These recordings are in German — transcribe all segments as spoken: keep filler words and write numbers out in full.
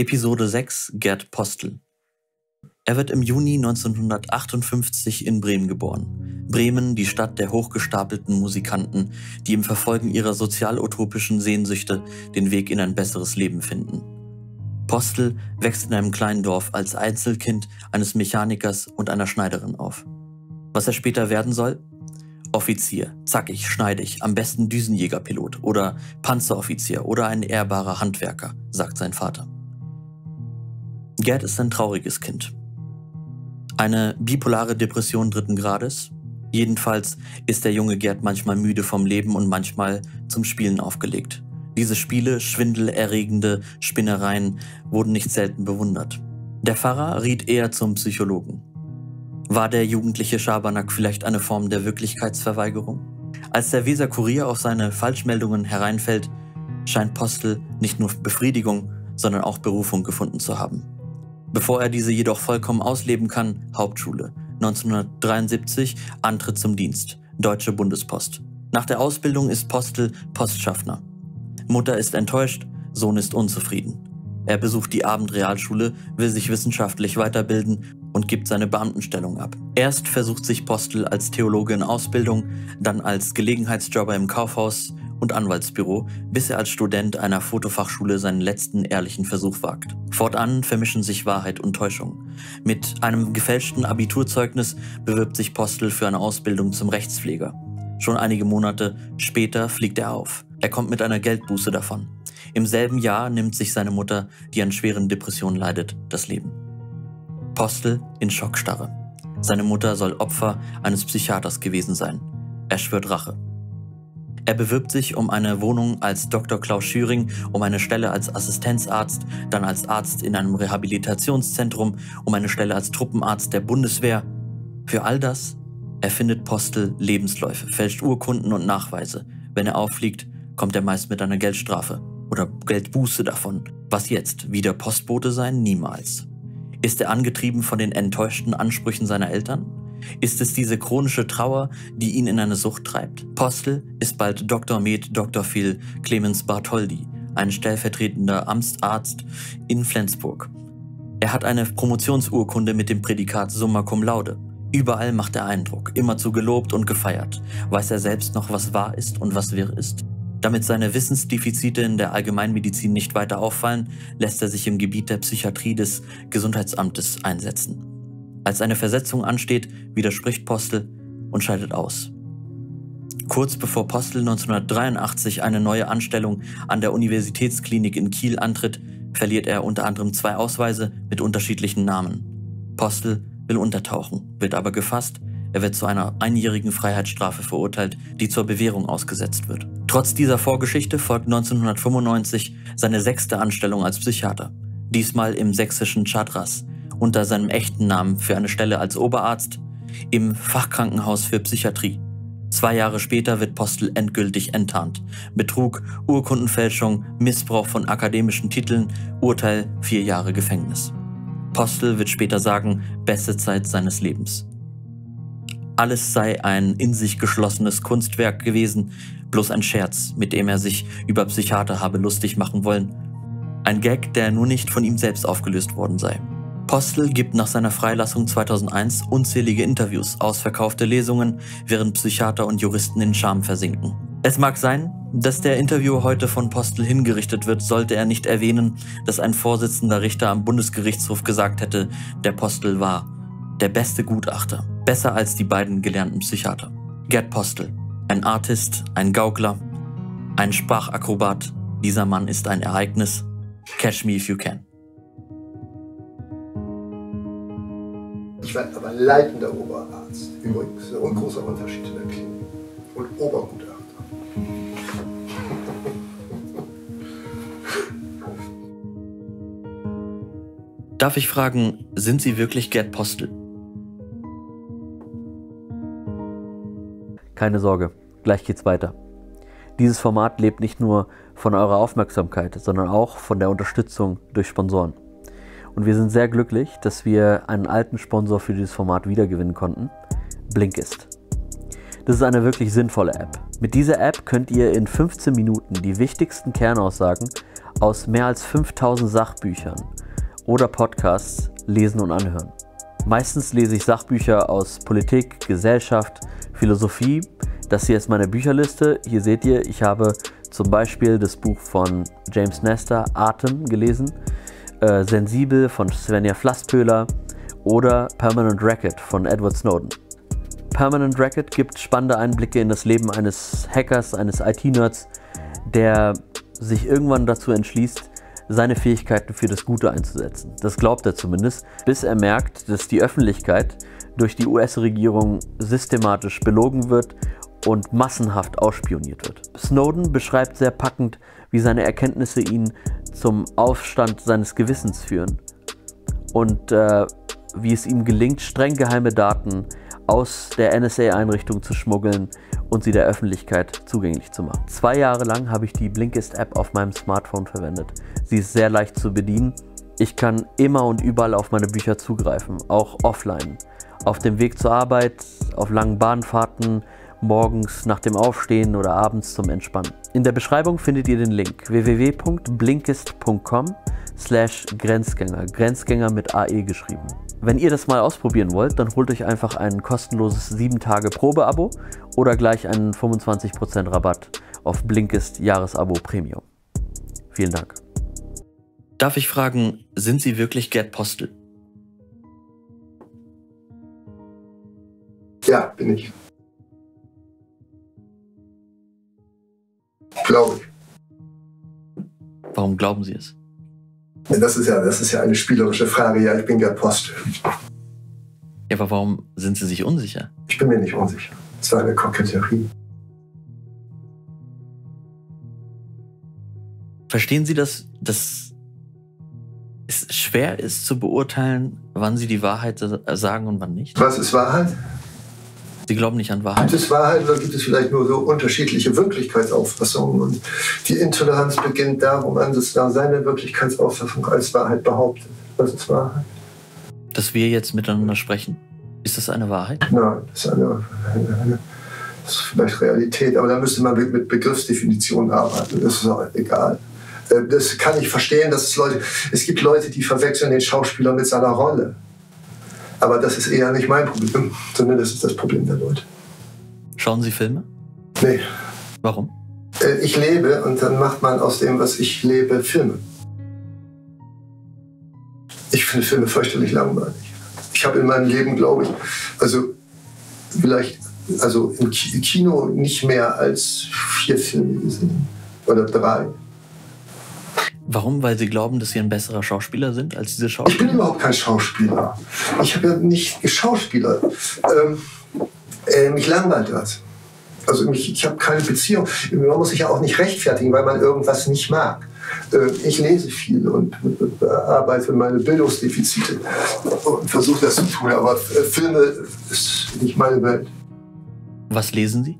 Episode sechs Gert Postel. Er wird im Juni neunzehnhundertachtundfünfzig in Bremen geboren. Bremen, die Stadt der hochgestapelten Musikanten, die im Verfolgen ihrer sozial-utopischen Sehnsüchte den Weg in ein besseres Leben finden. Postel wächst in einem kleinen Dorf als Einzelkind eines Mechanikers und einer Schneiderin auf. Was er später werden soll? Offizier, zackig, schneidig, am besten Düsenjägerpilot oder Panzeroffizier oder ein ehrbarer Handwerker, sagt sein Vater. Gerd ist ein trauriges Kind. Eine bipolare Depression dritten Grades. Jedenfalls ist der junge Gerd manchmal müde vom Leben und manchmal zum Spielen aufgelegt. Diese Spiele, schwindelerregende Spinnereien, wurden nicht selten bewundert. Der Pfarrer riet eher zum Psychologen. War der jugendliche Schabernack vielleicht eine Form der Wirklichkeitsverweigerung? Als der Weserkurier auf seine Falschmeldungen hereinfällt, scheint Postel nicht nur Befriedigung, sondern auch Berufung gefunden zu haben. Bevor er diese jedoch vollkommen ausleben kann, Hauptschule. neunzehnhundertdreiundsiebzig, Antritt zum Dienst, Deutsche Bundespost. Nach der Ausbildung ist Postel Postschaffner. Mutter ist enttäuscht, Sohn ist unzufrieden. Er besucht die Abendrealschule, will sich wissenschaftlich weiterbilden und gibt seine Beamtenstellung ab. Erst versucht sich Postel als Theologe in Ausbildung, dann als Gelegenheitsjobber im Kaufhaus und Anwaltsbüro, bis er als Student einer Fotofachschule seinen letzten ehrlichen Versuch wagt. Fortan vermischen sich Wahrheit und Täuschung. Mit einem gefälschten Abiturzeugnis bewirbt sich Postel für eine Ausbildung zum Rechtspfleger. Schon einige Monate später fliegt er auf. Er kommt mit einer Geldbuße davon. Im selben Jahr nimmt sich seine Mutter, die an schweren Depressionen leidet, das Leben. Postel in Schockstarre. Seine Mutter soll Opfer eines Psychiaters gewesen sein. Er schwört Rache. Er bewirbt sich um eine Wohnung als Doktor Klaus Schüring, um eine Stelle als Assistenzarzt, dann als Arzt in einem Rehabilitationszentrum, um eine Stelle als Truppenarzt der Bundeswehr. Für all das erfindet Postel Lebensläufe, fälscht Urkunden und Nachweise. Wenn er auffliegt, kommt er meist mit einer Geldstrafe oder Geldbuße davon. Was jetzt? Wieder Postbote sein? Niemals. Ist er angetrieben von den enttäuschten Ansprüchen seiner Eltern? Ist es diese chronische Trauer, die ihn in eine Sucht treibt? Postel ist bald Doktor Med. Doktor Phil Clemens Bartholdy, ein stellvertretender Amtsarzt in Flensburg. Er hat eine Promotionsurkunde mit dem Prädikat Summa Cum Laude. Überall macht er Eindruck, immerzu gelobt und gefeiert. Weiß er selbst noch, was wahr ist und was wirr ist? Damit seine Wissensdefizite in der Allgemeinmedizin nicht weiter auffallen, lässt er sich im Gebiet der Psychiatrie des Gesundheitsamtes einsetzen. Als eine Versetzung ansteht, widerspricht Postel und scheidet aus. Kurz bevor Postel neunzehnhundertdreiundachtzig eine neue Anstellung an der Universitätsklinik in Kiel antritt, verliert er unter anderem zwei Ausweise mit unterschiedlichen Namen. Postel will untertauchen, wird aber gefasst. Er wird zu einer einjährigen Freiheitsstrafe verurteilt, die zur Bewährung ausgesetzt wird. Trotz dieser Vorgeschichte folgt neunzehnhundertfünfundneunzig seine sechste Anstellung als Psychiater, diesmal im sächsischen Chadrass, unter seinem echten Namen für eine Stelle als Oberarzt im Fachkrankenhaus für Psychiatrie. Zwei Jahre später wird Postel endgültig enttarnt. Betrug, Urkundenfälschung, Missbrauch von akademischen Titeln, Urteil vier Jahre Gefängnis. Postel wird später sagen, beste Zeit seines Lebens. Alles sei ein in sich geschlossenes Kunstwerk gewesen, bloß ein Scherz, mit dem er sich über Psychiater habe lustig machen wollen. Ein Gag, der nur nicht von ihm selbst aufgelöst worden sei. Postel gibt nach seiner Freilassung zweitausendeins unzählige Interviews, ausverkaufte Lesungen, während Psychiater und Juristen in Scham versinken. Es mag sein, dass der Interviewer heute von Postel hingerichtet wird, sollte er nicht erwähnen, dass ein vorsitzender Richter am Bundesgerichtshof gesagt hätte, der Postel war der beste Gutachter. Besser als die beiden gelernten Psychiater. Gert Postel, ein Artist, ein Gaukler, ein Sprachakrobat. Dieser Mann ist ein Ereignis. Catch me if you can. Ich war aber leitender Oberarzt. Übrigens, ein großer Unterschied in der Klinik. Und Obergutachter. Darf ich fragen, sind Sie wirklich Gert Postel? Keine Sorge, gleich geht's weiter. Dieses Format lebt nicht nur von eurer Aufmerksamkeit, sondern auch von der Unterstützung durch Sponsoren. Und wir sind sehr glücklich, dass wir einen alten Sponsor für dieses Format wiedergewinnen konnten, Blinkist. Das ist eine wirklich sinnvolle App. Mit dieser App könnt ihr in fünfzehn Minuten die wichtigsten Kernaussagen aus mehr als fünftausend Sachbüchern oder Podcasts lesen und anhören. Meistens lese ich Sachbücher aus Politik, Gesellschaft, Philosophie. Das hier ist meine Bücherliste. Hier seht ihr, ich habe zum Beispiel das Buch von James Nestor, Atem, gelesen, äh, Sensibel von Svenja Flasspöhler oder Permanent Racket von Edward Snowden. Permanent Racket gibt spannende Einblicke in das Leben eines Hackers, eines I T-Nerds, der sich irgendwann dazu entschließt, seine Fähigkeiten für das Gute einzusetzen. Das glaubt er zumindest, bis er merkt, dass die Öffentlichkeit durch die U S-Regierung systematisch belogen wird und massenhaft ausspioniert wird. Snowden beschreibt sehr packend, wie seine Erkenntnisse ihn zum Aufstand seines Gewissens führen und äh, wie es ihm gelingt, streng geheime Daten aus der N S A-Einrichtung zu schmuggeln und sie der Öffentlichkeit zugänglich zu machen. Zwei Jahre lang habe ich die Blinkist-App auf meinem Smartphone verwendet. Sie ist sehr leicht zu bedienen. Ich kann immer und überall auf meine Bücher zugreifen, auch offline. Auf dem Weg zur Arbeit, auf langen Bahnfahrten, morgens nach dem Aufstehen oder abends zum Entspannen. In der Beschreibung findet ihr den Link w w w punkt blinkist punkt com slash Grenzgänger, Grenzgänger mit A E geschrieben. Wenn ihr das mal ausprobieren wollt, dann holt euch einfach ein kostenloses sieben Tage Probeabo oder gleich einen fünfundzwanzig Prozent Rabatt auf Blinkist Jahresabo Premium. Vielen Dank. Darf ich fragen, sind Sie wirklich Gert Postel? Ja, bin ich. Glaube ich. Warum glauben Sie es? Das ist ja, das ist ja eine spielerische Frage. Ja, ich bin Gert Postel. Ja, aber warum sind Sie sich unsicher? Ich bin mir nicht unsicher. Es war eine Koketterie. Verstehen Sie, dass, dass es schwer ist zu beurteilen, wann Sie die Wahrheit sagen und wann nicht? Was ist Wahrheit? Sie glauben nicht an Wahrheit. Gibt es Wahrheit oder gibt es vielleicht nur so unterschiedliche Wirklichkeitsauffassungen? Und die Intoleranz beginnt da, wo man seine Wirklichkeitsauffassung als Wahrheit behauptet. Was ist Wahrheit? Dass wir jetzt miteinander sprechen, ist das eine Wahrheit? Nein, das ist, eine, eine, eine, das ist vielleicht Realität, aber da müsste man mit Begriffsdefinitionen arbeiten. Das ist auch egal. Das kann ich verstehen, dass es Leute, es gibt Leute, die verwechseln den Schauspieler mit seiner Rolle. Aber das ist eher nicht mein Problem, sondern das ist das Problem der Leute. Schauen Sie Filme? Nee. Warum? Ich lebe und dann macht man aus dem, was ich lebe, Filme. Ich finde Filme fürchterlich langweilig. Ich habe in meinem Leben, glaube ich, also vielleicht also im Kino nicht mehr als vier Filme gesehen oder drei. Warum? Weil Sie glauben, dass Sie ein besserer Schauspieler sind als diese Schauspieler? Ich bin überhaupt kein Schauspieler. Ich habe ja nicht geschauspielert. Ähm, äh, mich langweilt das. Also mich, ich habe keine Beziehung. Man muss sich ja auch nicht rechtfertigen, weil man irgendwas nicht mag. Äh, ich lese viel und äh, arbeite meine Bildungsdefizite und versuche das zu tun. Aber äh, Filme ist nicht meine Welt. Was lesen Sie?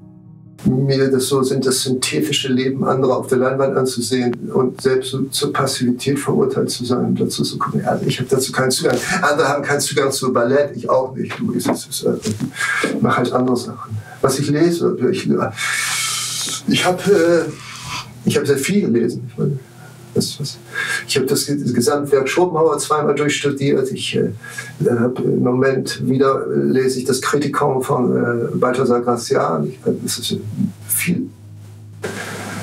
Mir das so sind, das synthetische Leben anderer auf der Leinwand anzusehen und selbst so zur Passivität verurteilt zu sein und dazu zu kommen. Also ich habe dazu keinen Zugang. Andere haben keinen Zugang zu Ballett, ich auch nicht. Luis, ich mache halt andere Sachen. Was ich lese, ich, ich habe äh, hab sehr viel gelesen. Ich meine, ich habe das Gesamtwerk Schopenhauer zweimal durchstudiert. Ich äh, hab, im Moment wieder lese ich das Kritikon von äh, Balthasar Gracian. Ich, das ist viel,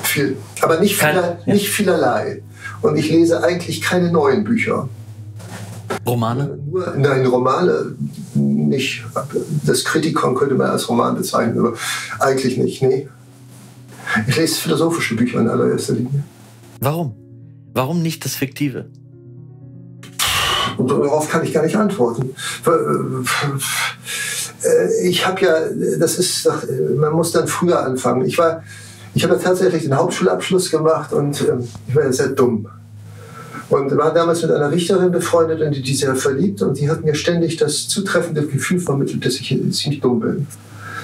viel, aber nicht, Kein, vieler, ja. nicht vielerlei. Und ich lese eigentlich keine neuen Bücher. Romane? Nur, nein, Romane nicht. Das Kritikon könnte man als Roman bezeichnen, aber eigentlich nicht. Nee. Ich lese philosophische Bücher in allererster Linie. Warum? Warum nicht das Fiktive? Und darauf kann ich gar nicht antworten. Ich habe ja, das ist, man muss dann früher anfangen. Ich war, ich habe tatsächlich den Hauptschulabschluss gemacht und ich war sehr dumm. Und war damals mit einer Richterin befreundet und die, die sehr verliebt und die hat mir ständig das zutreffende Gefühl vermittelt, dass ich ziemlich dumm bin.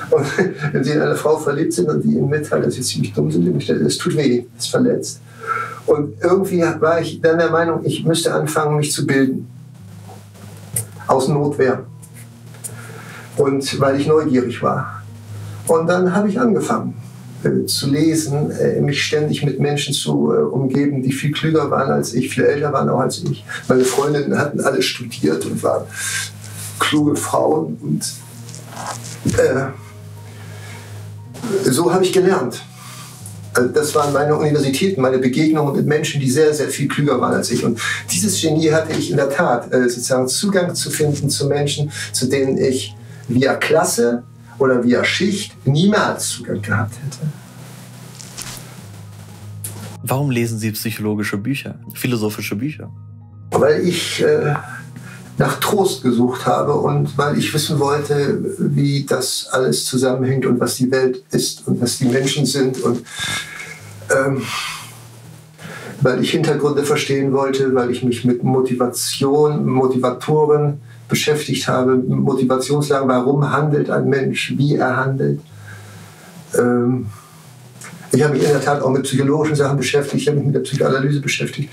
Und wenn Sie in eine Frau verliebt sind und die Ihnen mitteilen, dass Sie ziemlich dumm sind, das tut weh, das verletzt. Und irgendwie war ich dann der Meinung, ich müsste anfangen, mich zu bilden. Aus Notwehr. Und weil ich neugierig war. Und dann habe ich angefangen. äh, zu lesen, äh, mich ständig mit Menschen zu äh, umgeben, die viel klüger waren als ich, viel älter waren auch als ich. Meine Freundinnen hatten alle studiert und waren kluge Frauen. Und äh, so habe ich gelernt. Also das waren meine Universitäten, meine Begegnungen mit Menschen, die sehr, sehr viel klüger waren als ich. Und dieses Genie hatte ich in der Tat, äh, sozusagen Zugang zu finden zu Menschen, zu denen ich via Klasse oder via Schicht niemals Zugang gehabt hätte. Warum lesen Sie psychologische Bücher, philosophische Bücher? Weil ich äh, nach Trost gesucht habe und weil ich wissen wollte, wie das alles zusammenhängt und was die Welt ist und was die Menschen sind. Und ähm, weil ich Hintergründe verstehen wollte, weil ich mich mit Motivation, Motivatoren beschäftigt habe, Motivationslagen, warum handelt ein Mensch, wie er handelt. Ähm, ich habe mich in der Tat auch mit psychologischen Sachen beschäftigt, ich habe mich mit der Psychoanalyse beschäftigt.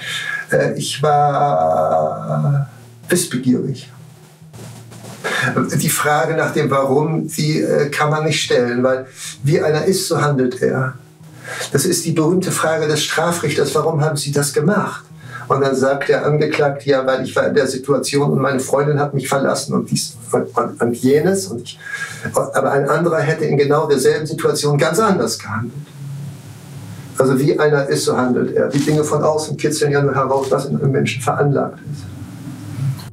Äh, ich war wissbegierig. Die Frage nach dem Warum, die äh, kann man nicht stellen, weil wie einer ist, so handelt er. Das ist die berühmte Frage des Strafrichters, warum haben Sie das gemacht? Und dann sagt der Angeklagte, ja, weil ich war in der Situation und meine Freundin hat mich verlassen und dies und, und jenes. Und ich, aber ein anderer hätte in genau derselben Situation ganz anders gehandelt. Also wie einer ist, so handelt er. Die Dinge von außen kitzeln ja nur heraus, was in einem Menschen veranlagt ist.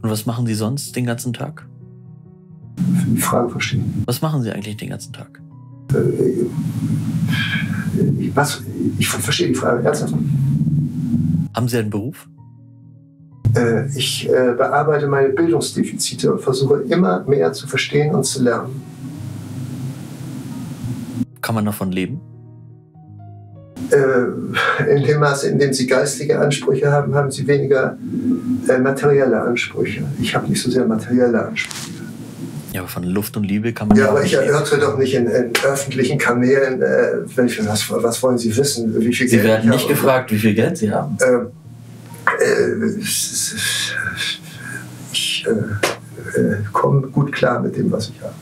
Und was machen Sie sonst den ganzen Tag? Für die Frage verstehen. Was machen Sie eigentlich den ganzen Tag? Äh, was? Ich verstehe die Frage ernsthaft. Haben Sie einen Beruf? Äh, ich äh, bearbeite meine Bildungsdefizite und versuche immer mehr zu verstehen und zu lernen. Kann man davon leben? Äh, in dem Maße, in dem Sie geistige Ansprüche haben, haben Sie weniger äh, materielle Ansprüche. Ich habe nicht so sehr materielle Ansprüche. Ja, aber von Luft und Liebe kann man ja, ja aber ich erörtere doch nicht in, in öffentlichen Kanälen, äh, welche, was, was wollen Sie wissen, wie viel Sie Geld Sie werden nicht gefragt, wie viel Geld Sie haben. Äh, äh, ich äh, äh, komme gut klar mit dem, was ich habe.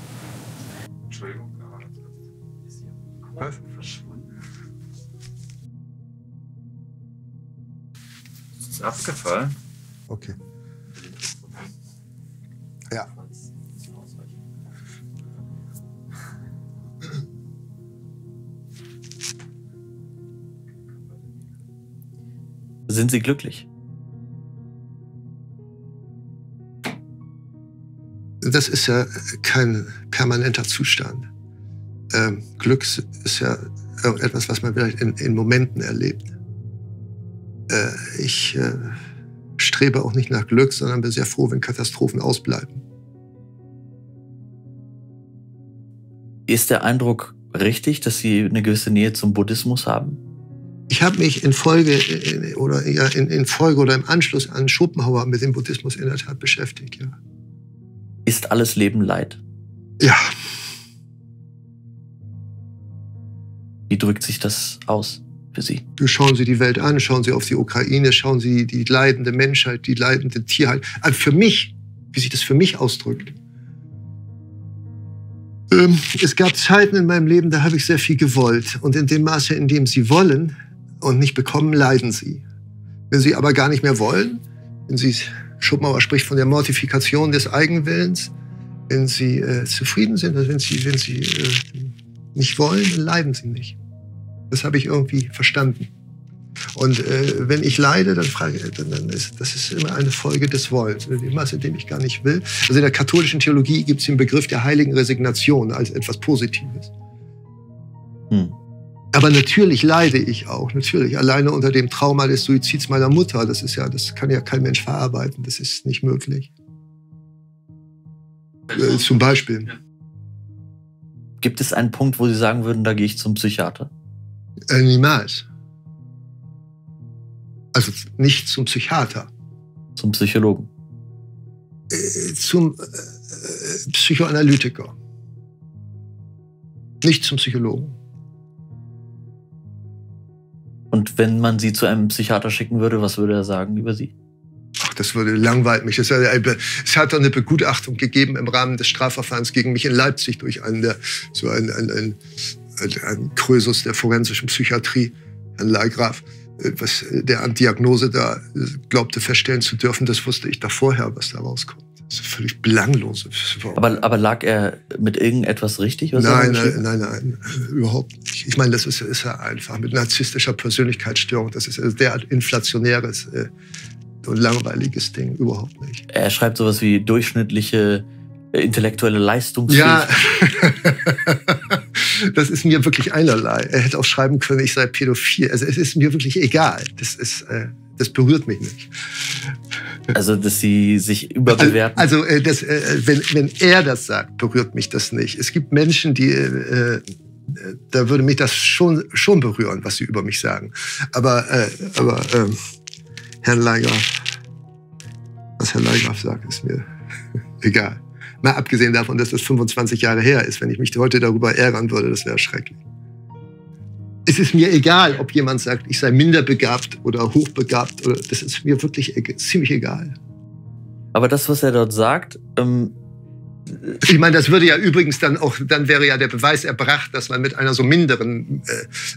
Entschuldigung, aber das ist hier verschwunden. Das ist abgefallen. Okay. Ja. Sind Sie glücklich? Das ist ja kein permanenter Zustand. Ähm, Glück ist ja etwas, was man vielleicht in, in Momenten erlebt. Äh, ich äh, strebe auch nicht nach Glück, sondern bin sehr froh, wenn Katastrophen ausbleiben. Ist der Eindruck richtig, dass Sie eine gewisse Nähe zum Buddhismus haben? Ich habe mich in Folge, in, oder, ja, in, in Folge oder im Anschluss an Schopenhauer mit dem Buddhismus in der Tat beschäftigt. Ja. Ist alles Leben Leid? Ja. Wie drückt sich das aus für Sie? Schauen Sie die Welt an, schauen Sie auf die Ukraine, schauen Sie die leidende Menschheit, die leidende Tierheit. Also für mich, wie sich das für mich ausdrückt. Ähm, es gab Zeiten in meinem Leben, da habe ich sehr viel gewollt. Und in dem Maße, in dem Sie wollen und nicht bekommen, leiden Sie. Wenn Sie aber gar nicht mehr wollen, wenn Sie, Schopenhauer spricht von der Mortifikation des Eigenwillens, wenn Sie äh, zufrieden sind, also wenn Sie, wenn Sie äh, nicht wollen, dann leiden Sie nicht. Das habe ich irgendwie verstanden. Und äh, wenn ich leide, dann frage ich, dann ist, das ist immer eine Folge des Wollens, in dem Maße, in dem ich gar nicht will. Also in der katholischen Theologie gibt es den Begriff der heiligen Resignation als etwas Positives. Hm. Aber natürlich leide ich auch, natürlich. Alleine unter dem Trauma des Suizids meiner Mutter, das ist ja, das kann ja kein Mensch verarbeiten, das ist nicht möglich. Äh, zum Beispiel. Gibt es einen Punkt, wo Sie sagen würden, da gehe ich zum Psychiater? Äh, niemals. Also nicht zum Psychiater. Zum Psychologen? Äh, zum äh, Psychoanalytiker. Nicht zum Psychologen. Und wenn man Sie zu einem Psychiater schicken würde, was würde er sagen über Sie? Ach, das würde langweilt mich. Das, es hat eine Begutachtung gegeben im Rahmen des Strafverfahrens gegen mich in Leipzig durch einen, der, so einen, einen, einen Herrn Krösus der forensischen Psychiatrie, Herrn Leygraf, was der an Diagnose da glaubte feststellen zu dürfen, das wusste ich da vorher, was da rauskommt. Das ist völlig belanglose. Aber, aber lag er mit irgendetwas richtig? Was nein, nein, nein, nein, überhaupt nicht. Ich meine, das ist, ist ja einfach mit narzisstischer Persönlichkeitsstörung. Das ist ein derart inflationäres und langweiliges Ding, überhaupt nicht. Er schreibt sowas wie durchschnittliche intellektuelle Leistungsfähigkeit. Ja, das ist mir wirklich einerlei. Er hätte auch schreiben können, ich sei pädophil. Also es ist mir wirklich egal. Das, ist, das berührt mich nicht. Also, dass Sie sich überbewerten? Also, das, wenn, wenn er das sagt, berührt mich das nicht. Es gibt Menschen, die, da würde mich das schon, schon berühren, was sie über mich sagen. Aber, aber Herrn Leygraf, was Herr Leygraf sagt, ist mir egal. Mal abgesehen davon, dass das fünfundzwanzig Jahre her ist. Wenn ich mich heute darüber ärgern würde, das wäre schrecklich. Es ist mir egal, ob jemand sagt, ich sei minderbegabt oder hochbegabt. Oder, das ist mir wirklich e- ziemlich egal. Aber das, was er dort sagt... Ähm ich meine, das würde ja übrigens dann auch... Dann wäre ja der Beweis erbracht, dass man mit einer so minderen äh,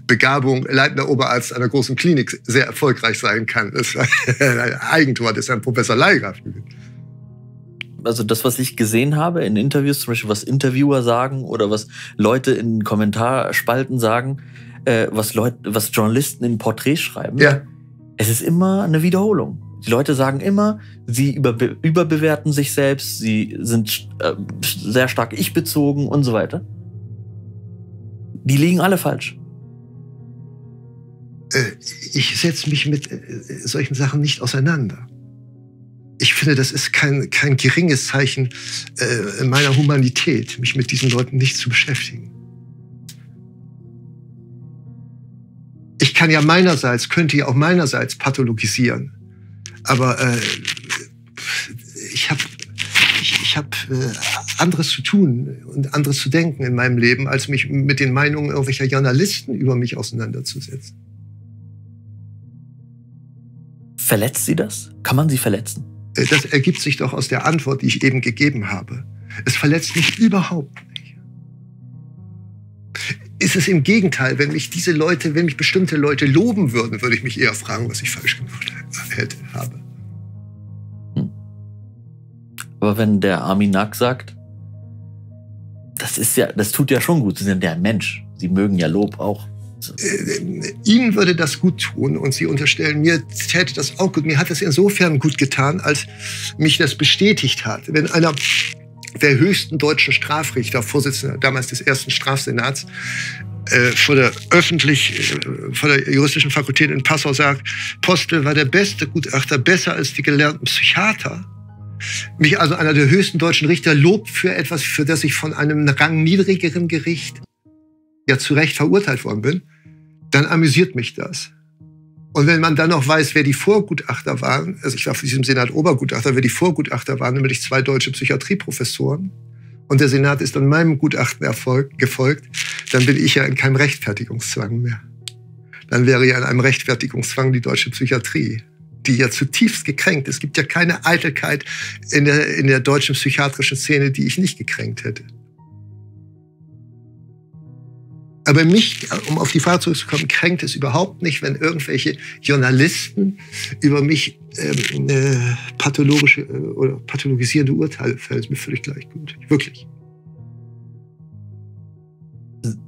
Begabung leitender Oberarzt einer großen Klinik sehr erfolgreich sein kann. Das ist ein Eigentor des Herrn Professor Leygraf. Also das, was ich gesehen habe in Interviews, zum Beispiel was Interviewer sagen oder was Leute in Kommentarspalten sagen, äh, was, Leut, was Journalisten in Porträts schreiben, ja. Es ist immer eine Wiederholung. Die Leute sagen immer, sie überbe überbewerten sich selbst, sie sind äh, sehr stark ich-bezogen und so weiter. Die liegen alle falsch. Äh, ich setze mich mit äh, solchen Sachen nicht auseinander. Ich finde, das ist kein, kein geringes Zeichen äh, meiner Humanität, mich mit diesen Leuten nicht zu beschäftigen. Ich kann ja meinerseits, könnte ja auch meinerseits pathologisieren. Aber äh, ich habe ich, ich hab, äh, anderes zu tun und anderes zu denken in meinem Leben, als mich mit den Meinungen irgendwelcher Journalisten über mich auseinanderzusetzen. Verletzt sie das? Kann man sie verletzen? Das ergibt sich doch aus der Antwort, die ich eben gegeben habe. Es verletzt mich überhaupt nicht. Es ist im Gegenteil, wenn mich diese Leute, wenn mich bestimmte Leute loben würden, würde ich mich eher fragen, was ich falsch gemacht hätte, habe. Hm. Aber wenn der Armin Nack sagt, das ist ja, das tut ja schon gut, Sie sind ja ein Mensch. Sie mögen ja Lob auch. Ihnen würde das gut tun und Sie unterstellen, mir täte das auch gut. Mir hat das insofern gut getan, als mich das bestätigt hat. Wenn einer der höchsten deutschen Strafrichter, Vorsitzender damals des ersten Strafsenats, äh, vor der öffentlich, äh, vor der juristischen Fakultät in Passau sagt, Postel war der beste Gutachter, besser als die gelernten Psychiater. Mich also einer der höchsten deutschen Richter lobt für etwas, für das ich von einem rangniedrigeren Gericht ja zu Recht verurteilt worden bin, dann amüsiert mich das. Und wenn man dann noch weiß, wer die Vorgutachter waren, also ich war für diesen Senat Obergutachter, wer die Vorgutachter waren, nämlich zwei deutsche Psychiatrieprofessoren, und der Senat ist an meinem Gutachten gefolgt, dann bin ich ja in keinem Rechtfertigungszwang mehr. Dann wäre ja in einem Rechtfertigungszwang die deutsche Psychiatrie, die ja zutiefst gekränkt ist. Es gibt ja keine Eitelkeit in der, in der deutschen psychiatrischen Szene, die ich nicht gekränkt hätte. Aber mich, um auf die Frage zurückzukommen, kränkt es überhaupt nicht, wenn irgendwelche Journalisten über mich ähm, äh, pathologische äh, oder pathologisierende Urteile fällen. Das ist mir völlig gleichgültig. Wirklich.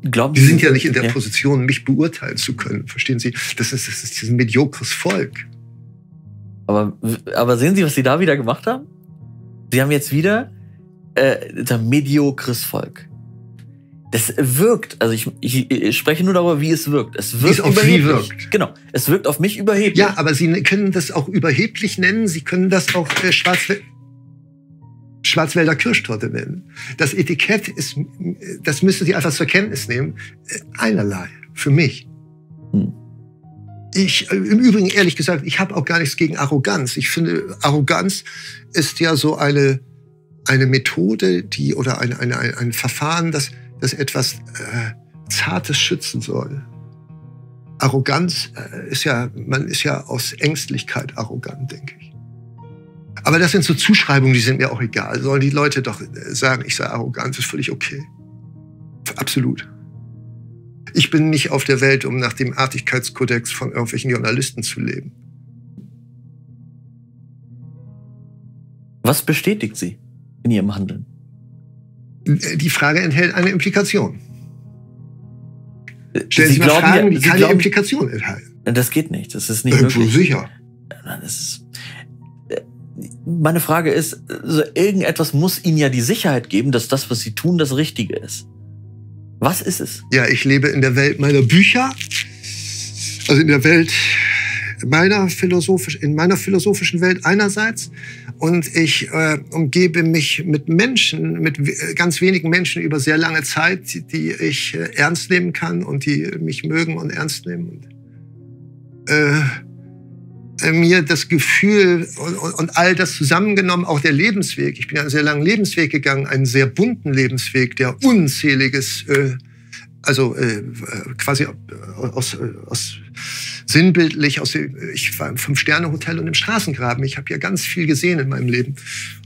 Glauben Sie, die sind ja nicht in der Position, mich beurteilen zu können. Verstehen Sie? Das ist, das ist ein mediokres Volk. Aber, aber sehen Sie, was Sie da wieder gemacht haben? Sie haben jetzt wieder äh, ein mediokres Volk. Das wirkt, also ich, ich, ich spreche nur darüber, wie es wirkt. Es wirkt auf Sie wirkt. Genau, es wirkt auf mich überheblich. Ja, aber Sie können das auch überheblich nennen. Sie können das auch äh, Schwarzwälder, Schwarzwälder Kirschtorte nennen. Das Etikett ist, das müssen Sie einfach zur Kenntnis nehmen. Einerlei für mich. Hm. Ich, im Übrigen ehrlich gesagt, ich habe auch gar nichts gegen Arroganz. Ich finde, Arroganz ist ja so eine eine Methode, die oder ein ein ein, ein Verfahren, das das etwas äh, Zartes schützen soll. Arroganz äh, ist ja, man ist ja aus Ängstlichkeit arrogant, denke ich. Aber das sind so Zuschreibungen, die sind mir auch egal. Sollen die Leute doch sagen, ich sei arrogant, ist völlig okay. Absolut. Ich bin nicht auf der Welt, um nach dem Artigkeitskodex von irgendwelchen Journalisten zu leben. Was bestätigt Sie in Ihrem Handeln? Die Frage enthält eine Implikation. Stellen Sie, Sie mal glauben, Fragen, die Sie keine glauben, Implikation enthalten. Das geht nicht, das ist nicht irgendwo möglich. Sicher. Das ist, meine Frage ist, also irgendetwas muss Ihnen ja die Sicherheit geben, dass das, was Sie tun, das Richtige ist. Was ist es? Ja, ich lebe in der Welt meiner Bücher, also in der Welt meiner philosophisch, in meiner philosophischen Welt einerseits, und ich äh, umgebe mich mit Menschen, mit ganz wenigen Menschen über sehr lange Zeit, die, die ich äh, ernst nehmen kann und die mich mögen und ernst nehmen. Und, äh, äh, mir das Gefühl und, und all das zusammengenommen, auch der Lebensweg, ich bin einen sehr langen Lebensweg gegangen, einen sehr bunten Lebensweg, der unzähliges, äh, also äh, quasi aus, aus, aus sinnbildlich, aus dem, ich war im Fünf-Sterne-Hotel und im Straßengraben. Ich habe ja ganz viel gesehen in meinem Leben.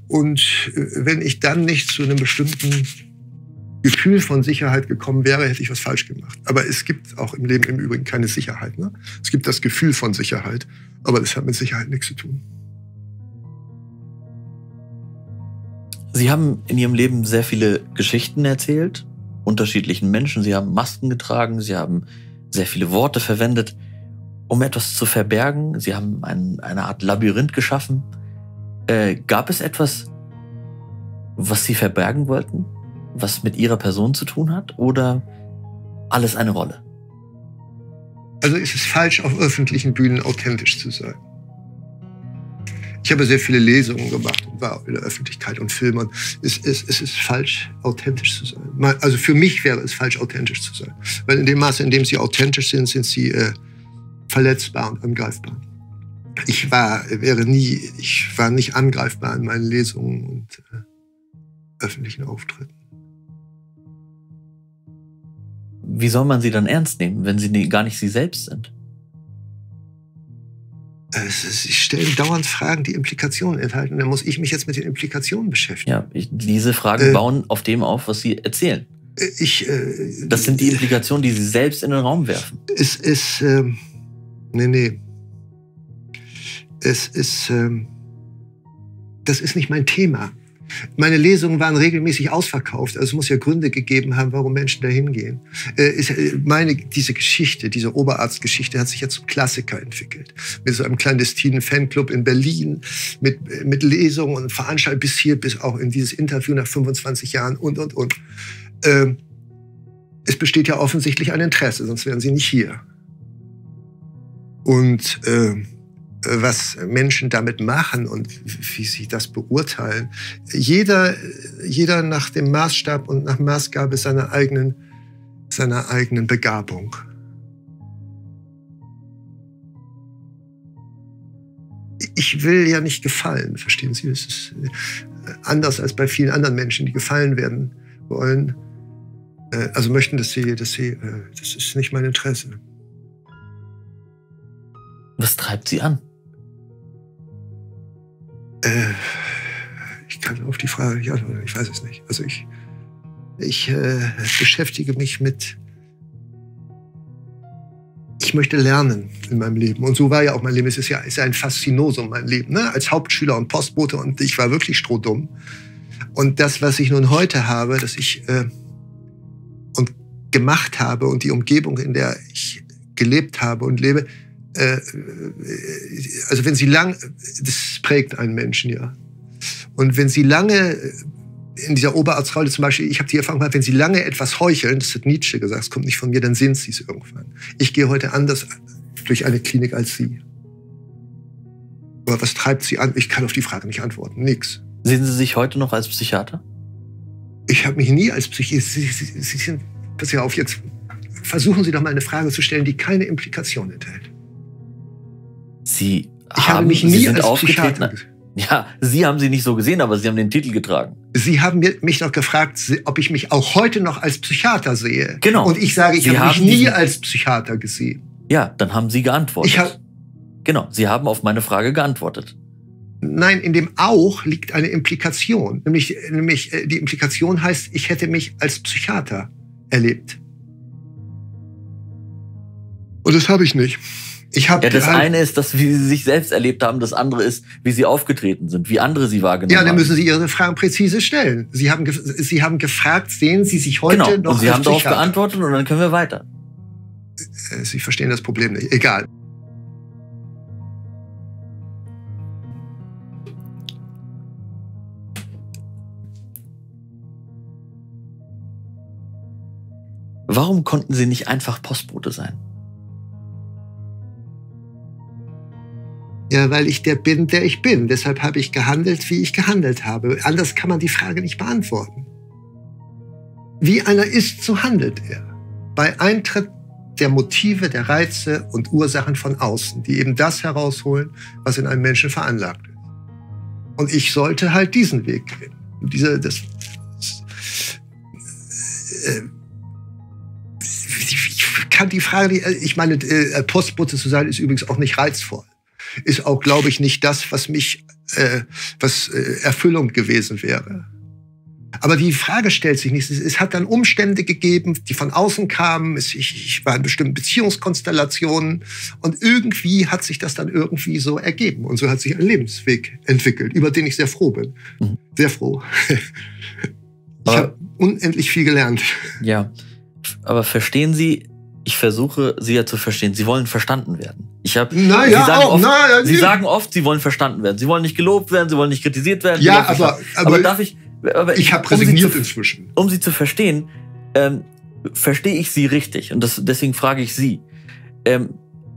Und wenn ich dann nicht zu einem bestimmten Gefühl von Sicherheit gekommen wäre, hätte ich was falsch gemacht. Aber es gibt auch im Leben im Übrigen keine Sicherheit. Ne? Es gibt das Gefühl von Sicherheit, aber das hat mit Sicherheit nichts zu tun. Sie haben in Ihrem Leben sehr viele Geschichten erzählt, unterschiedlichen Menschen. Sie haben Masken getragen, Sie haben sehr viele Worte verwendet, um etwas zu verbergen. Sie haben ein, eine Art Labyrinth geschaffen. Äh, gab es etwas, was Sie verbergen wollten, was mit Ihrer Person zu tun hat, oder alles eine Rolle? Also ist es falsch, auf öffentlichen Bühnen authentisch zu sein. Ich habe sehr viele Lesungen gemacht und war in der Öffentlichkeit und Filmen. Es, es, es ist falsch, authentisch zu sein. Also für mich wäre es falsch, authentisch zu sein. Weil in dem Maße, in dem Sie authentisch sind, sind Sie äh, verletzbar und angreifbar. Ich war, wäre nie, ich war nicht angreifbar in meinen Lesungen und äh, öffentlichen Auftritten. Wie soll man Sie dann ernst nehmen, wenn Sie gar nicht Sie selbst sind? Sie stellen dauernd Fragen, die Implikationen enthalten. Dann muss ich mich jetzt mit den Implikationen beschäftigen. Ja, ich, diese Fragen äh, bauen auf dem auf, was Sie erzählen. Ich, äh, das sind die Implikationen, die Sie selbst in den Raum werfen. Es ist... Äh, nee, nee. Es ist... Äh, das ist nicht mein Thema. Meine Lesungen waren regelmäßig ausverkauft. Also es muss ja Gründe gegeben haben, warum Menschen da hingehen. Äh, meine, diese Geschichte, diese Oberarztgeschichte hat sich ja zum Klassiker entwickelt. Mit so einem clandestinen Fanclub in Berlin, mit, mit Lesungen und Veranstaltungen bis hier, bis auch in dieses Interview nach fünfundzwanzig Jahren und, und, und. Äh, es besteht ja offensichtlich ein Interesse, sonst wären sie nicht hier. Und... Äh, was Menschen damit machen und wie sie das beurteilen. Jeder, jeder nach dem Maßstab und nach Maßgabe seiner eigenen, seiner eigenen Begabung. Ich will ja nicht gefallen, verstehen Sie? Das ist anders als bei vielen anderen Menschen, die gefallen werden wollen. Also möchten, dass sie, dass sie, das ist nicht mein Interesse. Was treibt Sie an? Ich kann auf die Frage nicht antworten, ich weiß es nicht. Also ich, ich äh, beschäftige mich mit, ich möchte lernen in meinem Leben. Und so war ja auch mein Leben, es ist ja, ist ja ein Faszinosum, mein Leben, ne? Als Hauptschüler und Postbote, und ich war wirklich strohdumm. Und das, was ich nun heute habe, das ich äh, und gemacht habe und die Umgebung, in der ich gelebt habe und lebe, also wenn sie lang, das prägt einen Menschen, ja. Und wenn sie lange, in dieser Oberarztrolle zum Beispiel, ich habe die Erfahrung gemacht, wenn sie lange etwas heucheln, das hat Nietzsche gesagt, es kommt nicht von mir, dann sind sie es irgendwann. Ich gehe heute anders durch eine Klinik als Sie. Aber was treibt Sie an? Ich kann auf die Frage nicht antworten, nix. Sehen Sie sich heute noch als Psychiater? Ich habe mich nie als Psychiater, Sie, Sie, Sie sind, pass auf, jetzt versuchen Sie doch mal eine Frage zu stellen, die keine Implikation enthält. Sie haben, ich habe mich nie Sie sind als aufgetreten. Ja, Sie haben sie nicht so gesehen, aber Sie haben den Titel getragen. Sie haben mich doch gefragt, ob ich mich auch heute noch als Psychiater sehe. Genau. Und ich sage, ich habe mich nie als Psychiater gesehen. Ja, dann haben Sie geantwortet. Ich hab, genau, Sie haben auf meine Frage geantwortet. Nein, in dem auch liegt eine Implikation. Nämlich, nämlich die Implikation heißt, ich hätte mich als Psychiater erlebt. Und das habe ich nicht. Ich hab ja, das halt eine ist, dass wie sie sich selbst erlebt haben, das andere ist, wie sie aufgetreten sind, wie andere sie wahrgenommen haben. Ja, dann müssen sie ihre Fragen präzise stellen. Sie haben, sie haben gefragt, sehen sie sich heute genau. noch und sie haben darauf geantwortet und dann können wir weiter. Sie verstehen das Problem nicht. Egal. Warum konnten sie nicht einfach Postbote sein? Ja, weil ich der bin, der ich bin. Deshalb habe ich gehandelt, wie ich gehandelt habe. Anders kann man die Frage nicht beantworten. Wie einer ist, so handelt er. Bei Eintritt der Motive, der Reize und Ursachen von außen, die eben das herausholen, was in einem Menschen veranlagt ist. Und ich sollte halt diesen Weg gehen. Diese, das, äh, ich kann die Frage, ich meine, Postbote zu sein, ist übrigens auch nicht reizvoll. Ist auch, glaube ich, nicht das, was mich, äh, was äh, Erfüllung gewesen wäre. Aber die Frage stellt sich nicht. Es hat dann Umstände gegeben, die von außen kamen. Es, ich, ich war in bestimmten Beziehungskonstellationen. Und irgendwie hat sich das dann irgendwie so ergeben. Und so hat sich ein Lebensweg entwickelt, über den ich sehr froh bin. Mhm. Sehr froh. Ich habe unendlich viel gelernt. Ja, aber verstehen Sie, ich versuche, Sie ja zu verstehen. Sie wollen verstanden werden. Ich hab, ja, Sie, sagen oft, na, ja, Sie sagen oft, Sie wollen verstanden werden. Sie wollen nicht gelobt werden, Sie wollen nicht kritisiert werden. Ja, aber, aber, aber darf ich... Aber ich ich habe resigniert um zu, inzwischen. Um Sie zu verstehen, ähm, verstehe ich Sie richtig. Und das, deswegen frage ich Sie. Ähm,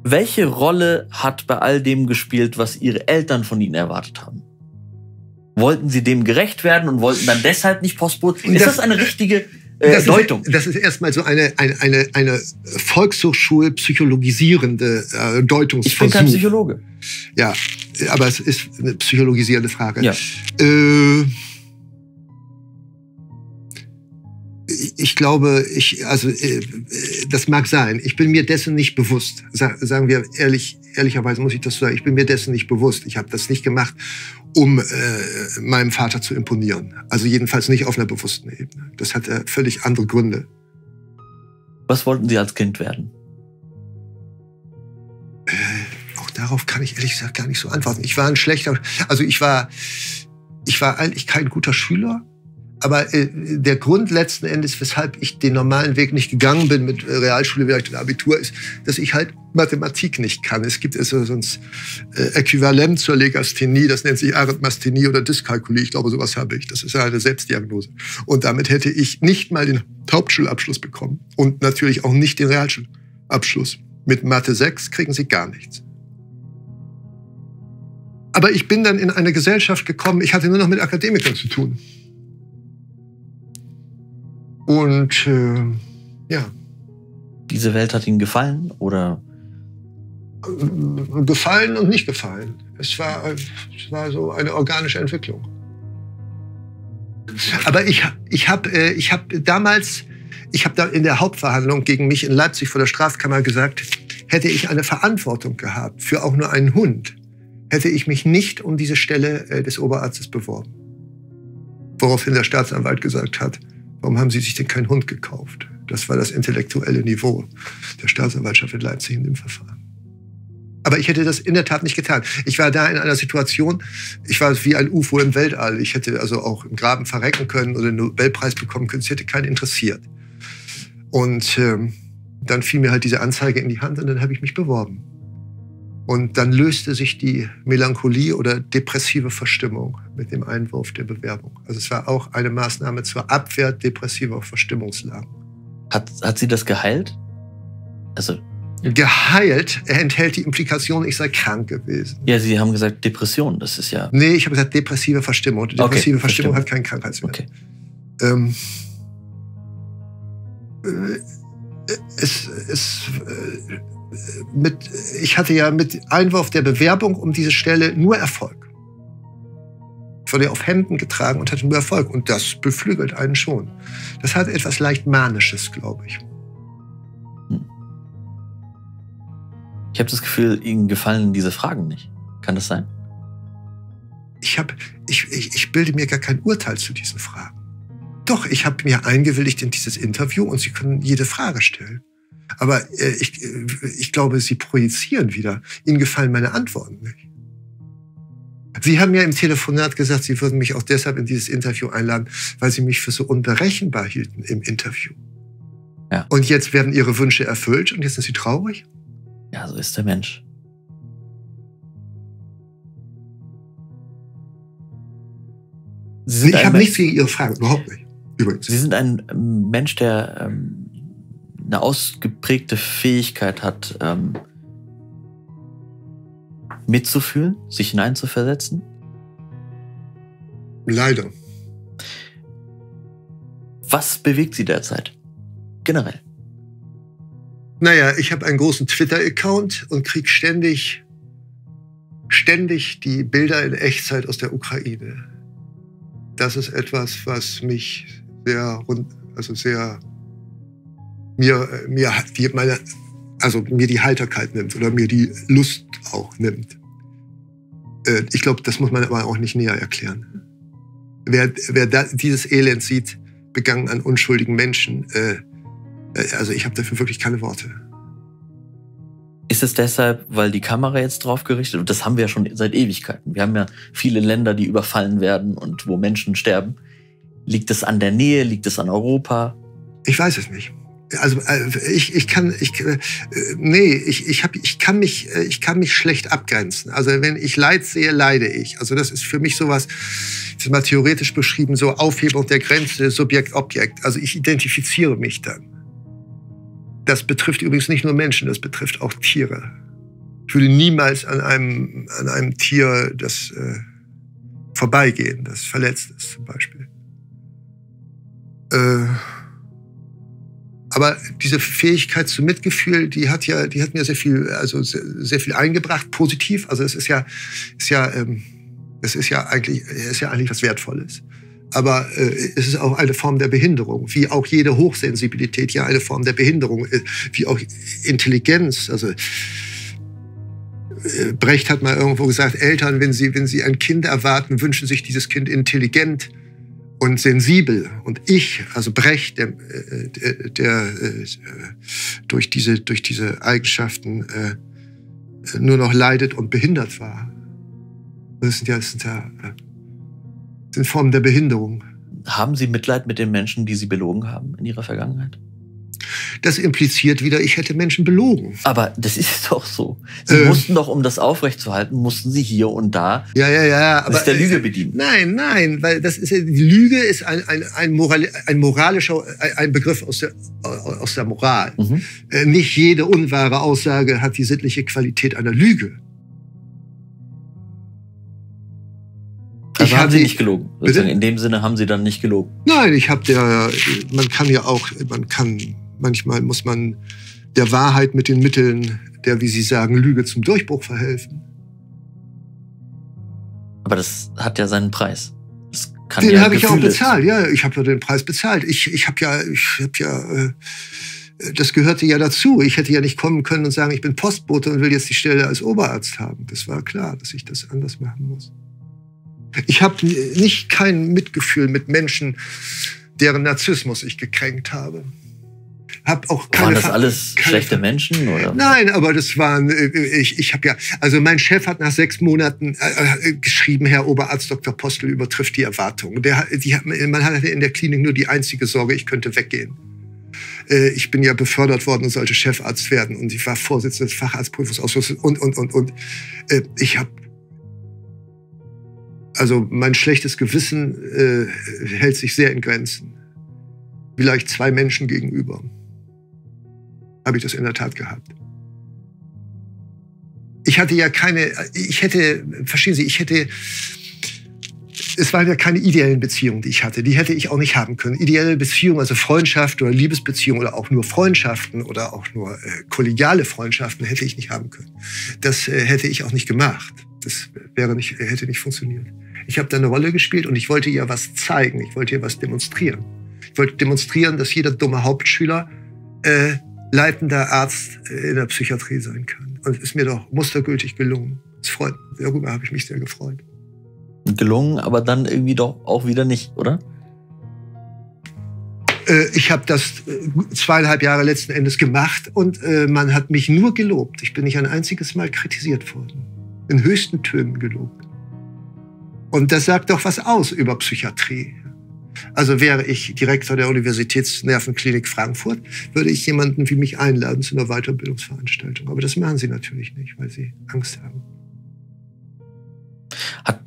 welche Rolle hat bei all dem gespielt, was Ihre Eltern von Ihnen erwartet haben? Wollten Sie dem gerecht werden und wollten dann deshalb nicht Postbote? Ist das, das eine richtige... Das ist, das ist erstmal so eine, eine, eine, eine volkshochschul-psychologisierende äh, Deutungsversuch. Ich bin kein Psychologe. Ja, aber es ist eine psychologisierende Frage. Ja. Äh, ich glaube, ich, also, äh, das mag sein. Ich bin mir dessen nicht bewusst. Sa- sagen wir ehrlich, ehrlicherweise muss ich das sagen. Ich bin mir dessen nicht bewusst. Ich habe das nicht gemacht, um äh, meinem Vater zu imponieren. Also jedenfalls nicht auf einer bewussten Ebene. Das hat äh, völlig andere Gründe. Was wollten Sie als Kind werden? Äh, auch darauf kann ich ehrlich gesagt gar nicht so antworten. Ich war ein schlechter, also ich war, ich war eigentlich kein guter Schüler. Aber äh, der Grund letzten Endes, weshalb ich den normalen Weg nicht gegangen bin mit Realschule, vielleicht ein Abitur, ist, dass ich halt Mathematik nicht kann. Es gibt also sonst äh, Äquivalent zur Legasthenie, das nennt sich Arithmasthenie oder Dyskalkulie. Ich glaube, sowas habe ich. Das ist ja eine Selbstdiagnose. Und damit hätte ich nicht mal den Hauptschulabschluss bekommen und natürlich auch nicht den Realschulabschluss. Mit Mathe sechs kriegen Sie gar nichts. Aber ich bin dann in eine Gesellschaft gekommen, ich hatte nur noch mit Akademikern zu tun. Und äh, ja. Diese Welt hat Ihnen gefallen oder? Gefallen und nicht gefallen. Es war, es war so eine organische Entwicklung. Aber ich, ich habe ich hab damals, ich habe da in der Hauptverhandlung gegen mich in Leipzig vor der Strafkammer gesagt, hätte ich eine Verantwortung gehabt für auch nur einen Hund, hätte ich mich nicht um diese Stelle des Oberarztes beworben. Woraufhin der Staatsanwalt gesagt hat, warum haben Sie sich denn keinen Hund gekauft? Das war das intellektuelle Niveau der Staatsanwaltschaft in Leipzig in dem Verfahren. Aber ich hätte das in der Tat nicht getan. Ich war da in einer Situation, ich war wie ein U F O im Weltall. Ich hätte also auch im Graben verrecken können oder einen Nobelpreis bekommen können. Es hätte keinen interessiert. Und ähm, dann fiel mir halt diese Anzeige in die Hand und dann habe ich mich beworben. Und dann löste sich die Melancholie oder depressive Verstimmung mit dem Einwurf der Bewerbung. Also es war auch eine Maßnahme zur Abwehr depressiver Verstimmungslagen. Hat, hat sie das geheilt? Also geheilt enthält die Implikation, ich sei krank gewesen. Ja, Sie haben gesagt Depression, das ist ja... Nee, ich habe gesagt depressive Verstimmung. Depressive okay, Verstimmung Verstimmung hat keinen Krankheitswert. Okay. Ähm, äh, es... es äh, Mit, ich hatte ja mit Einwurf der Bewerbung um diese Stelle nur Erfolg. Ich wurde auf Hemden getragen und hatte nur Erfolg. Und das beflügelt einen schon. Das hat etwas leicht Manisches, glaube ich. Ich habe das Gefühl, Ihnen gefallen diese Fragen nicht. Kann das sein? Ich, hab, ich, ich, ich bilde mir gar kein Urteil zu diesen Fragen. Doch, ich habe mir eingewilligt in dieses Interview und Sie können jede Frage stellen. Aber äh, ich, ich glaube, Sie projizieren wieder. Ihnen gefallen meine Antworten nicht. Sie haben ja im Telefonat gesagt, Sie würden mich auch deshalb in dieses Interview einladen, weil Sie mich für so unberechenbar hielten im Interview. Ja. Und jetzt werden Ihre Wünsche erfüllt und jetzt sind Sie traurig? Ja, so ist der Mensch. Ich habe nichts gegen Ihre Fragen, überhaupt nicht. Übrigens. Sie sind ein Mensch, der ähm, eine ausgeprägte Fähigkeit hat, ähm, mitzufühlen, sich hineinzuversetzen. Leider. Was bewegt Sie derzeit? Generell. Naja, ich habe einen großen Twitter-Account und kriege ständig, ständig die Bilder in Echtzeit aus der Ukraine. Das ist etwas, was mich sehr, also sehr, mir, mir, die, meine, also mir die Heiterkeit nimmt oder mir die Lust auch nimmt. Ich glaube, das muss man aber auch nicht näher erklären. Wer, wer da, dieses Elend sieht, begangen an unschuldigen Menschen, äh, also ich habe dafür wirklich keine Worte. Ist es deshalb, weil die Kamera jetzt drauf gerichtet ist? Und das haben wir ja schon seit Ewigkeiten. Wir haben ja viele Länder, die überfallen werden und wo Menschen sterben. Liegt es an der Nähe? Liegt es an Europa? Ich weiß es nicht. Also ich, ich kann, ich, nee, ich, ich, hab, ich, kann mich, ich kann mich schlecht abgrenzen. Also wenn ich Leid sehe, leide ich. Also das ist für mich sowas, das ist mal theoretisch beschrieben, so Aufhebung der Grenze, Subjekt, Objekt. Also ich identifiziere mich dann. Das betrifft übrigens nicht nur Menschen, das betrifft auch Tiere. Ich würde niemals an einem, an einem Tier das äh, vorbeigehen, das verletzt ist zum Beispiel. Äh, aber diese Fähigkeit zum Mitgefühl, die hat ja, die hat mir sehr viel, also sehr, sehr viel eingebracht, positiv. Also es ist ja, ist ja, ähm, es ist ja eigentlich, ist ja eigentlich was Wertvolles. Aber äh, es ist auch eine Form der Behinderung, wie auch jede Hochsensibilität ja eine Form der Behinderung, äh, wie auch Intelligenz. Also äh, Brecht hat mal irgendwo gesagt, Eltern, wenn sie, wenn sie ein Kind erwarten, wünschen sich dieses Kind intelligent und sensibel. Und ich, also Brecht, der, äh, der äh, durch diese, durch diese Eigenschaften äh, nur noch leidet und behindert war. Das sind ja... Das sind ja in Form der Behinderung. Haben Sie Mitleid mit den Menschen, die Sie belogen haben in Ihrer Vergangenheit? Das impliziert wieder, ich hätte Menschen belogen. Aber das ist doch so. Sie äh. mussten doch, um das aufrechtzuerhalten, mussten Sie hier und da ja, ja, ja, sich aber, der Lüge bedienen. Nein, nein, weil das ist, die Lüge ist ein, ein, ein, Moral, ein moralischer ein Begriff aus der, aus der Moral. Mhm. Nicht jede unwahre Aussage hat die sittliche Qualität einer Lüge. Also haben Sie nicht gelogen? In dem Sinne haben Sie dann nicht gelogen? Nein, ich habe der, man kann ja auch, man kann, manchmal muss man der Wahrheit mit den Mitteln der, wie Sie sagen, Lüge zum Durchbruch verhelfen. Aber das hat ja seinen Preis. Das kann den ja habe ich auch bezahlt, ja, ich habe ja den Preis bezahlt. Ich, ich habe ja, ich habe ja, das gehörte ja dazu. Ich hätte ja nicht kommen können und sagen, ich bin Postbote und will jetzt die Stelle als Oberarzt haben. Das war klar, dass ich das anders machen muss. Ich habe nicht kein Mitgefühl mit Menschen, deren Narzissmus ich gekränkt habe. Hab auch keine waren das alles schlechte Menschen? Oder? Nein, aber das waren, ich, ich habe ja, also mein Chef hat nach sechs Monaten äh, geschrieben, Herr Oberarzt Doktor Postel übertrifft die Erwartungen. Der, die, man hatte in der Klinik nur die einzige Sorge, ich könnte weggehen. Äh, ich bin ja befördert worden und sollte Chefarzt werden und ich war Vorsitzender des Facharztprüfungsausschusses und, und, und, und. Äh, ich habe Also mein schlechtes Gewissen äh, hält sich sehr in Grenzen. Vielleicht zwei Menschen gegenüber. Habe ich das in der Tat gehabt. Ich hatte ja keine, ich hätte, verstehen Sie, ich hätte, es waren ja keine ideellen Beziehungen, die ich hatte. Die hätte ich auch nicht haben können. Ideelle Beziehungen, also Freundschaft oder Liebesbeziehungen oder auch nur Freundschaften oder auch nur äh, kollegiale Freundschaften hätte ich nicht haben können. Das äh, hätte ich auch nicht gemacht. Das wäre nicht, hätte nicht funktioniert. Ich habe da eine Rolle gespielt und ich wollte ihr was zeigen. Ich wollte ihr was demonstrieren. Ich wollte demonstrieren, dass jeder dumme Hauptschüler äh, leitender Arzt in der Psychiatrie sein kann. Und es ist mir doch mustergültig gelungen. Das freut mich. Darüber habe ich mich sehr gefreut. Gelungen, aber dann irgendwie doch auch wieder nicht, oder? Äh, ich habe das zweieinhalb Jahre letzten Endes gemacht und äh, man hat mich nur gelobt. Ich bin nicht ein einziges Mal kritisiert worden. In höchsten Tönen gelobt. Und das sagt doch was aus über Psychiatrie. Also wäre ich Direktor der Universitätsnervenklinik Frankfurt, würde ich jemanden wie mich einladen zu einer Weiterbildungsveranstaltung. Aber das machen sie natürlich nicht, weil sie Angst haben. Hat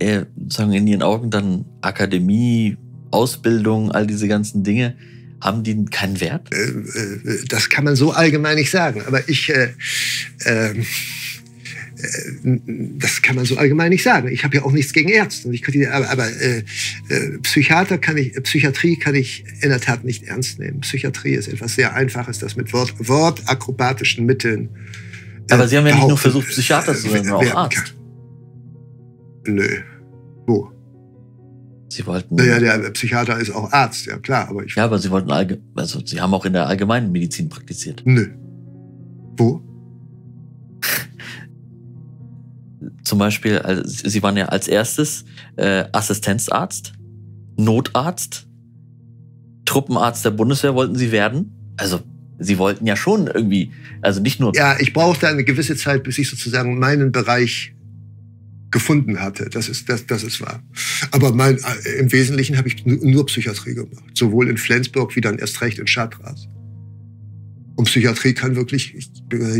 äh, sagen in Ihren Augen dann Akademie, Ausbildung, all diese ganzen Dinge, haben die keinen Wert? Äh, äh, das kann man so allgemein nicht sagen. Aber ich... Äh, äh, Das kann man so allgemein nicht sagen. Ich habe ja auch nichts gegen Ärzte. Ich könnte, aber aber äh, Psychiater kann ich, Psychiatrie kann ich in der Tat nicht ernst nehmen. Psychiatrie ist etwas sehr Einfaches, das mit Wort, wortakrobatischen Mitteln. Äh, aber Sie haben ja nicht nur versucht, Psychiater zu werden, äh, auch Arzt. Kann. Nö. Wo? Sie wollten. Naja, der Psychiater ist auch Arzt, ja klar. Aber ich ja, aber Sie wollten allge also Sie haben auch in der allgemeinen Medizin praktiziert. Nö. Wo? Zum Beispiel, also Sie waren ja als erstes äh, Assistenzarzt, Notarzt, Truppenarzt der Bundeswehr wollten Sie werden. Also Sie wollten ja schon irgendwie, also nicht nur... Ja, ich brauchte eine gewisse Zeit, bis ich sozusagen meinen Bereich gefunden hatte. Das ist, das, das ist wahr. Aber mein, im Wesentlichen habe ich nur Psychiatrie gemacht. Sowohl in Flensburg wie dann erst recht in Chadrass. Und Psychiatrie kann wirklich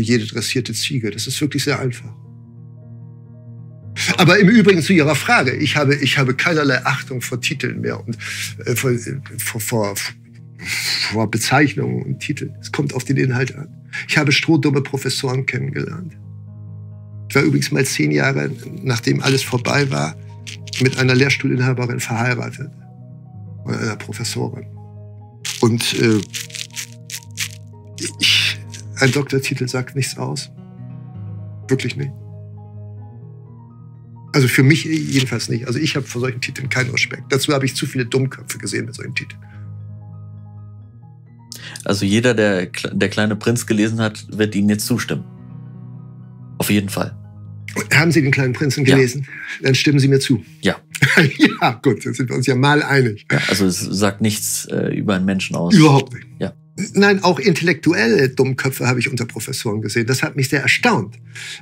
jede dressierte Ziege. Das ist wirklich sehr einfach. Aber im Übrigen zu Ihrer Frage, ich habe, ich habe keinerlei Achtung vor Titeln mehr und äh, vor, vor, vor, vor Bezeichnungen und Titeln. Es kommt auf den Inhalt an. Ich habe strohdumme Professoren kennengelernt. Ich war übrigens mal zehn Jahre, nachdem alles vorbei war, mit einer Lehrstuhlinhaberin verheiratet. Oder einer Professorin. Und äh, ich, ein Doktortitel sagt nichts aus. Wirklich nicht. Also für mich jedenfalls nicht. Also ich habe vor solchen Titeln keinen Respekt. Dazu habe ich zu viele Dummköpfe gesehen mit solchen Titeln. Also jeder, der der kleine Prinz gelesen hat, wird Ihnen jetzt zustimmen. Auf jeden Fall. Haben Sie den kleinen Prinzen gelesen? Ja. Dann stimmen Sie mir zu. Ja. Ja, gut, dann sind wir uns ja mal einig. Ja, also es sagt nichts äh, über einen Menschen aus. Überhaupt nicht. Ja. Nein, auch intellektuelle Dummköpfe habe ich unter Professoren gesehen. Das hat mich sehr erstaunt,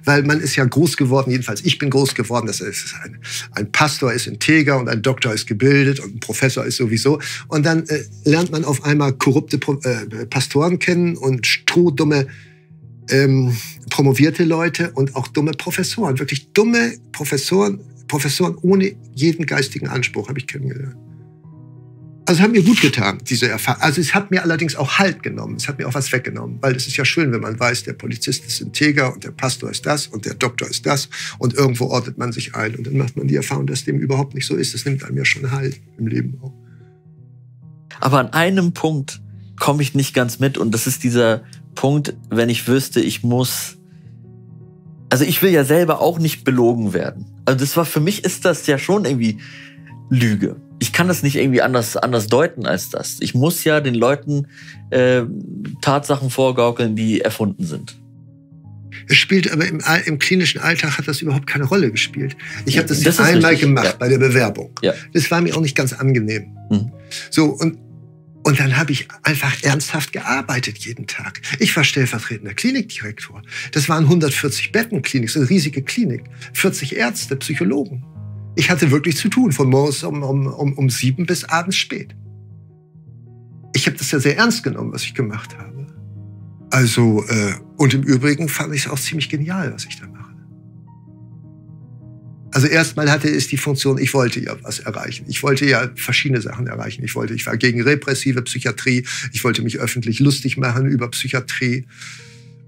weil man ist ja groß geworden, jedenfalls ich bin groß geworden, das ist ein, ein Pastor ist integer und ein Doktor ist gebildet und ein Professor ist sowieso. Und dann äh, lernt man auf einmal korrupte Pro, äh, Pastoren kennen und strohdumme ähm, promovierte Leute und auch dumme Professoren. Wirklich dumme Professoren, Professoren ohne jeden geistigen Anspruch habe ich kennengelernt. Also es hat mir gut getan, diese Erfahrung. Also es hat mir allerdings auch Halt genommen. Es hat mir auch was weggenommen. Weil es ist ja schön, wenn man weiß, der Polizist ist integer und der Pastor ist das und der Doktor ist das. Und irgendwo ordnet man sich ein. Und dann macht man die Erfahrung, dass dem überhaupt nicht so ist. Das nimmt einem ja schon Halt im Leben auch. Aber an einem Punkt komme ich nicht ganz mit. Und das ist dieser Punkt, wenn ich wüsste, ich muss... Also ich will ja selber auch nicht belogen werden. Also das war, für mich ist das ja schon irgendwie Lüge. Ich kann das nicht irgendwie anders, anders deuten als das. Ich muss ja den Leuten äh, Tatsachen vorgaukeln, die erfunden sind. Es spielt aber im, im klinischen Alltag hat das überhaupt keine Rolle gespielt. Ich habe das, das einmal richtig gemacht, ja, bei der Bewerbung. Ja. Das war mir auch nicht ganz angenehm. Mhm. So, und, und dann habe ich einfach ernsthaft gearbeitet jeden Tag. Ich war stellvertretender Klinikdirektor. Das waren hundertvierzig Bettenklinik, so eine riesige Klinik. vierzig Ärzte, Psychologen. Ich hatte wirklich zu tun, von morgens um, um, um, um sieben bis abends spät. Ich habe das ja sehr ernst genommen, was ich gemacht habe. Also, äh, und im Übrigen fand ich es auch ziemlich genial, was ich da mache. Also erstmal hatte es die Funktion, ich wollte ja was erreichen. Ich wollte ja verschiedene Sachen erreichen. Ich wollte, ich war gegen repressive Psychiatrie. Ich wollte mich öffentlich lustig machen über Psychiatrie.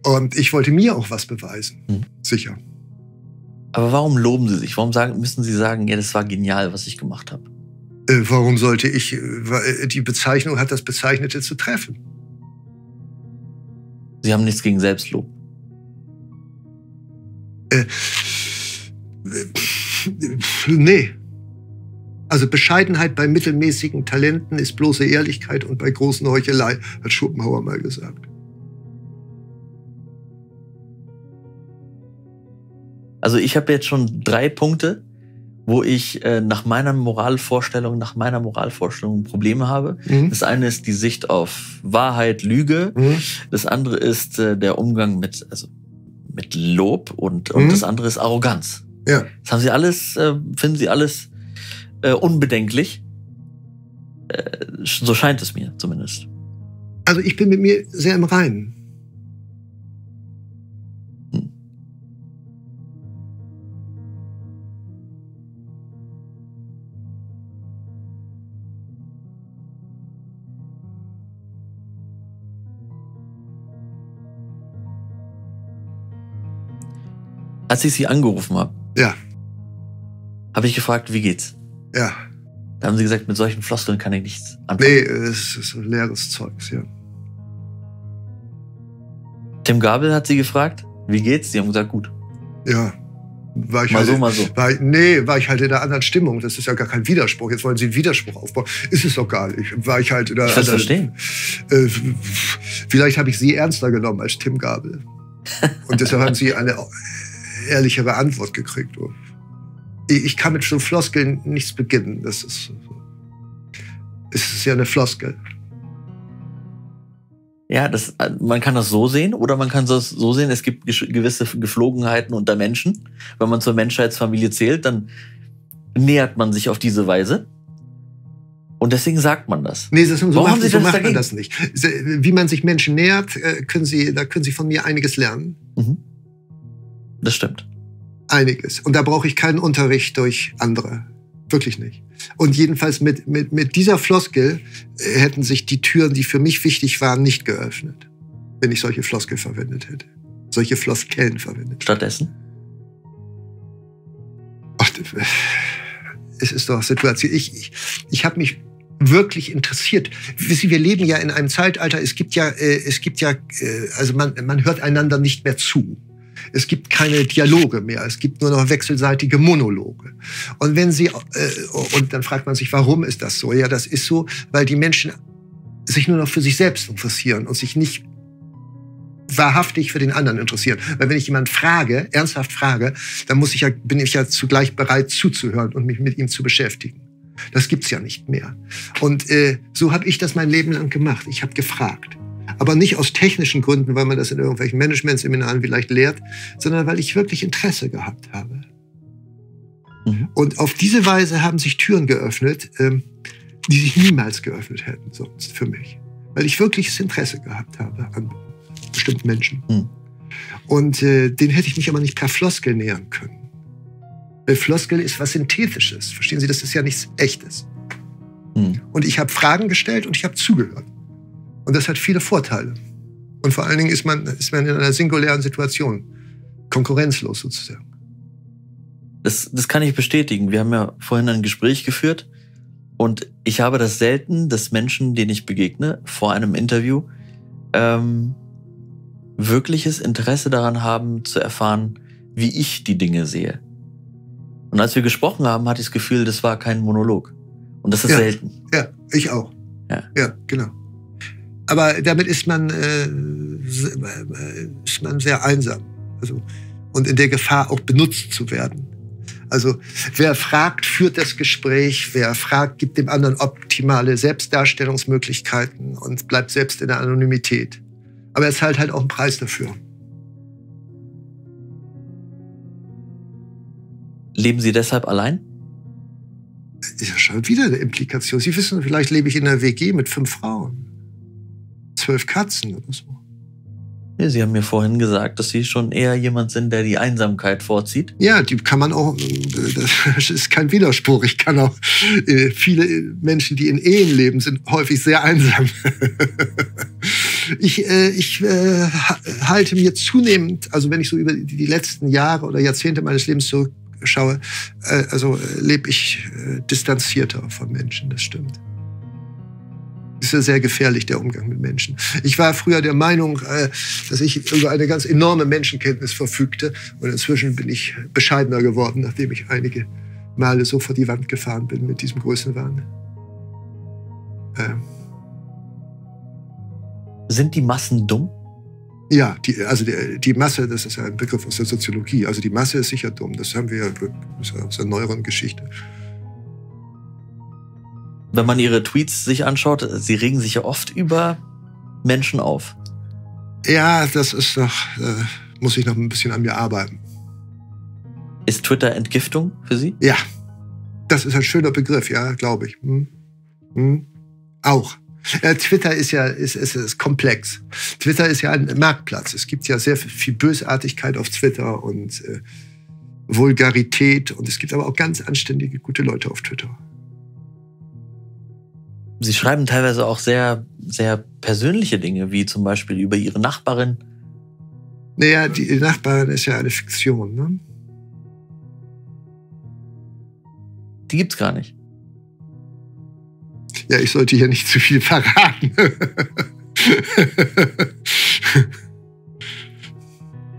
Und ich wollte mir auch was beweisen, hm. sicher. Aber warum loben Sie sich? Warum sagen, müssen Sie sagen, ja, das war genial, was ich gemacht habe? Äh, warum sollte ich? Die Bezeichnung hat das Bezeichnete zu treffen. Sie haben nichts gegen Selbstlob. Äh, nee. Also Bescheidenheit bei mittelmäßigen Talenten ist bloße Ehrlichkeit und bei großen Heuchelei, hat Schopenhauer mal gesagt. Also ich habe jetzt schon drei Punkte, wo ich äh, nach meiner Moralvorstellung, nach meiner Moralvorstellung Probleme habe. Mhm. Das eine ist die Sicht auf Wahrheit, Lüge. Mhm. Das andere ist äh, der Umgang mit, also mit Lob und, und mhm. das andere ist Arroganz. Ja. Das haben sie alles, äh, finden sie alles äh, unbedenklich. Äh, so scheint es mir zumindest. Also ich bin mit mir sehr im Reinen. Hm. Als ich sie angerufen habe, ja, habe ich gefragt, wie geht's? Ja. Da haben sie gesagt, mit solchen Floskeln kann ich nichts anfangen. Nee, es ist leeres Zeugs, ja. Tim Gabel hat sie gefragt, wie geht's? Sie haben gesagt, gut. Ja. War ich mal halt, so, mal so. War, nee, war ich halt in einer anderen Stimmung. Das ist ja gar kein Widerspruch. Jetzt wollen sie einen Widerspruch aufbauen. Ist es doch gar nicht. War ich halt in einer, ich will's verstehen. Äh, vielleicht habe ich sie ernster genommen als Tim Gabel. Und deshalb haben sie eine ehrlichere Antwort gekriegt. Ich kann mit so Floskeln nichts beginnen. Das ist, es ist ja eine Floskel. Ja, das, man kann das so sehen oder man kann das so sehen, es gibt gewisse Geflogenheiten unter Menschen. Wenn man zur Menschheitsfamilie zählt, dann nähert man sich auf diese Weise. Und deswegen sagt man das. Nee, das so Warum macht, haben Sie so das macht man das nicht. Wie man sich Menschen nähert, können Sie, da können Sie von mir einiges lernen. Mhm. Das stimmt. Einiges. Und da brauche ich keinen Unterricht durch andere. Wirklich nicht. Und jedenfalls mit, mit, mit dieser Floskel hätten sich die Türen, die für mich wichtig waren, nicht geöffnet, wenn ich solche Floskel verwendet hätte. Solche Floskeln verwendet. Stattdessen? Ach, es ist doch Situation. Ich, ich, ich habe mich wirklich interessiert. Wissen Sie, wir leben ja in einem Zeitalter, es gibt ja, äh, es gibt ja, äh, also man, man hört einander nicht mehr zu. Es gibt keine Dialoge mehr, es gibt nur noch wechselseitige Monologe. Und wenn sie, äh, und dann fragt man sich, warum ist das so? Ja, das ist so, weil die Menschen sich nur noch für sich selbst interessieren und sich nicht wahrhaftig für den anderen interessieren. Weil wenn ich jemanden frage, ernsthaft frage, dann muss ich ja, bin ich ja zugleich bereit zuzuhören und mich mit ihm zu beschäftigen. Das gibt's ja nicht mehr. Und äh, so habe ich das mein Leben lang gemacht. Ich habe gefragt. Aber nicht aus technischen Gründen, weil man das in irgendwelchen Management-Seminaren vielleicht lehrt, sondern weil ich wirklich Interesse gehabt habe. Mhm. Und auf diese Weise haben sich Türen geöffnet, die sich niemals geöffnet hätten sonst für mich. Weil ich wirkliches Interesse gehabt habe an bestimmten Menschen. Mhm. Und äh, den hätte ich mich aber nicht per Floskel nähern können. Weil Floskel ist was Synthetisches. Verstehen Sie, das ist ja nichts Echtes. Mhm. Und ich habe Fragen gestellt und ich habe zugehört. Und das hat viele Vorteile. Und vor allen Dingen ist man, ist man in einer singulären Situation. Konkurrenzlos sozusagen. Das, das kann ich bestätigen. Wir haben ja vorhin ein Gespräch geführt. Und ich habe das selten, dass Menschen, denen ich begegne, vor einem Interview, ähm, wirkliches Interesse daran haben, zu erfahren, wie ich die Dinge sehe. Und als wir gesprochen haben, hatte ich das Gefühl, das war kein Monolog. Und das ist ja selten. Ja, ich auch. Ja, ja, genau. Aber damit ist man, äh, ist man sehr einsam, also, und in der Gefahr, auch benutzt zu werden. Also wer fragt, führt das Gespräch, wer fragt, gibt dem anderen optimale Selbstdarstellungsmöglichkeiten und bleibt selbst in der Anonymität. Aber er zahlt halt auch einen Preis dafür. Leben Sie deshalb allein? Ist ja schon wieder eine Implikation. Sie wissen, vielleicht lebe ich in einer W G mit fünf Frauen. Zwölf Katzen oder so. Ja, Sie haben mir vorhin gesagt, dass Sie schon eher jemand sind, der die Einsamkeit vorzieht. Ja, die kann man auch, das ist kein Widerspruch. Ich kann auch, viele Menschen, die in Ehen leben, sind häufig sehr einsam. Ich, ich halte mir zunehmend, also wenn ich so über die letzten Jahre oder Jahrzehnte meines Lebens zurückschaue, also lebe ich distanzierter von Menschen, das stimmt. Das ist ja sehr gefährlich, der Umgang mit Menschen. Ich war früher der Meinung, dass ich über eine ganz enorme Menschenkenntnis verfügte. Und inzwischen bin ich bescheidener geworden, nachdem ich einige Male so vor die Wand gefahren bin mit diesem Größenwahn. Ähm. Sind die Massen dumm? Ja, die, also die, die Masse, das ist ja ein Begriff aus der Soziologie. Also die Masse ist sicher dumm. Das haben wir ja aus der neueren Geschichte. Wenn man ihre Tweets sich anschaut, sie regen sich ja oft über Menschen auf. Ja, das ist noch, äh, muss ich noch ein bisschen an mir arbeiten. Ist Twitter Entgiftung für Sie? Ja, das ist ein schöner Begriff, ja, glaube ich. Hm. Hm. Auch. Ja, Twitter ist ja ist, ist, ist komplex. Twitter ist ja ein Marktplatz. Es gibt ja sehr viel Bösartigkeit auf Twitter und äh, Vulgarität. Und es gibt aber auch ganz anständige, gute Leute auf Twitter. Sie schreiben teilweise auch sehr, sehr persönliche Dinge, wie zum Beispiel über Ihre Nachbarin. Naja, die Nachbarin ist ja eine Fiktion, ne? Die gibt's gar nicht. Ja, ich sollte hier nicht zu viel verraten.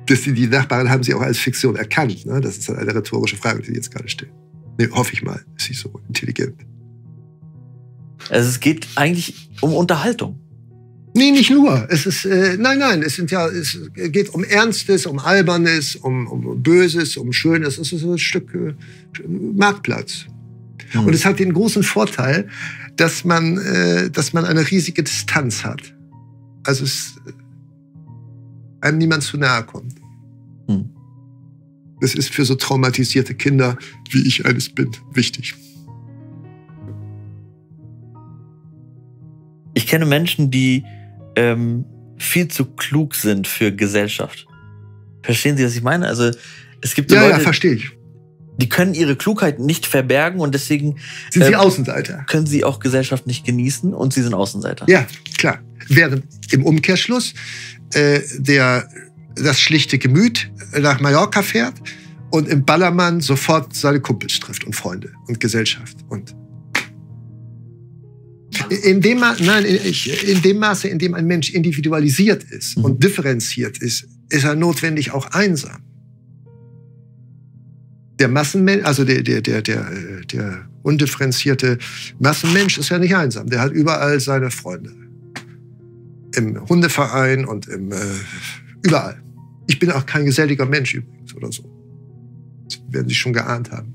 Das, die Nachbarn haben sie auch als Fiktion erkannt. Ne? Das ist eine rhetorische Frage, die Sie jetzt gerade stellen. Nee, hoffe ich mal, ist sie so intelligent. Also es geht eigentlich um Unterhaltung. Nee, nicht nur. Es ist, äh, nein, nein, es, sind ja, es geht um Ernstes, um Albernes, um, um Böses, um Schönes. Es ist ein Stück äh, Marktplatz. Und es hat den großen Vorteil, dass man, äh, dass man eine riesige Distanz hat. Also es einem niemand zu nahe kommt. Hm. Das ist für so traumatisierte Kinder, wie ich eines bin, wichtig. Ich kenne Menschen, die ähm, viel zu klug sind für Gesellschaft. Verstehen Sie, was ich meine? Also es gibt so ja, Leute, ja, verstehe ich. Die können ihre Klugheit nicht verbergen und deswegen sind sie äh, Außenseiter. Können sie auch Gesellschaft nicht genießen und sie sind Außenseiter. Ja, klar. Während im Umkehrschluss äh, der, das schlichte Gemüt nach Mallorca fährt und im Ballermann sofort seine Kumpels trifft und Freunde und Gesellschaft. Und in dem, Ma Nein, in dem Maße, in dem ein Mensch individualisiert ist, mhm, und differenziert ist, ist er notwendig auch einsam. Der Massenmensch, also der, der, der, der, der undifferenzierte Massenmensch ist ja nicht einsam. Der hat überall seine Freunde. Im Hundeverein und im, äh, überall. Ich bin auch kein geselliger Mensch übrigens oder so. Das werden Sie schon geahnt haben.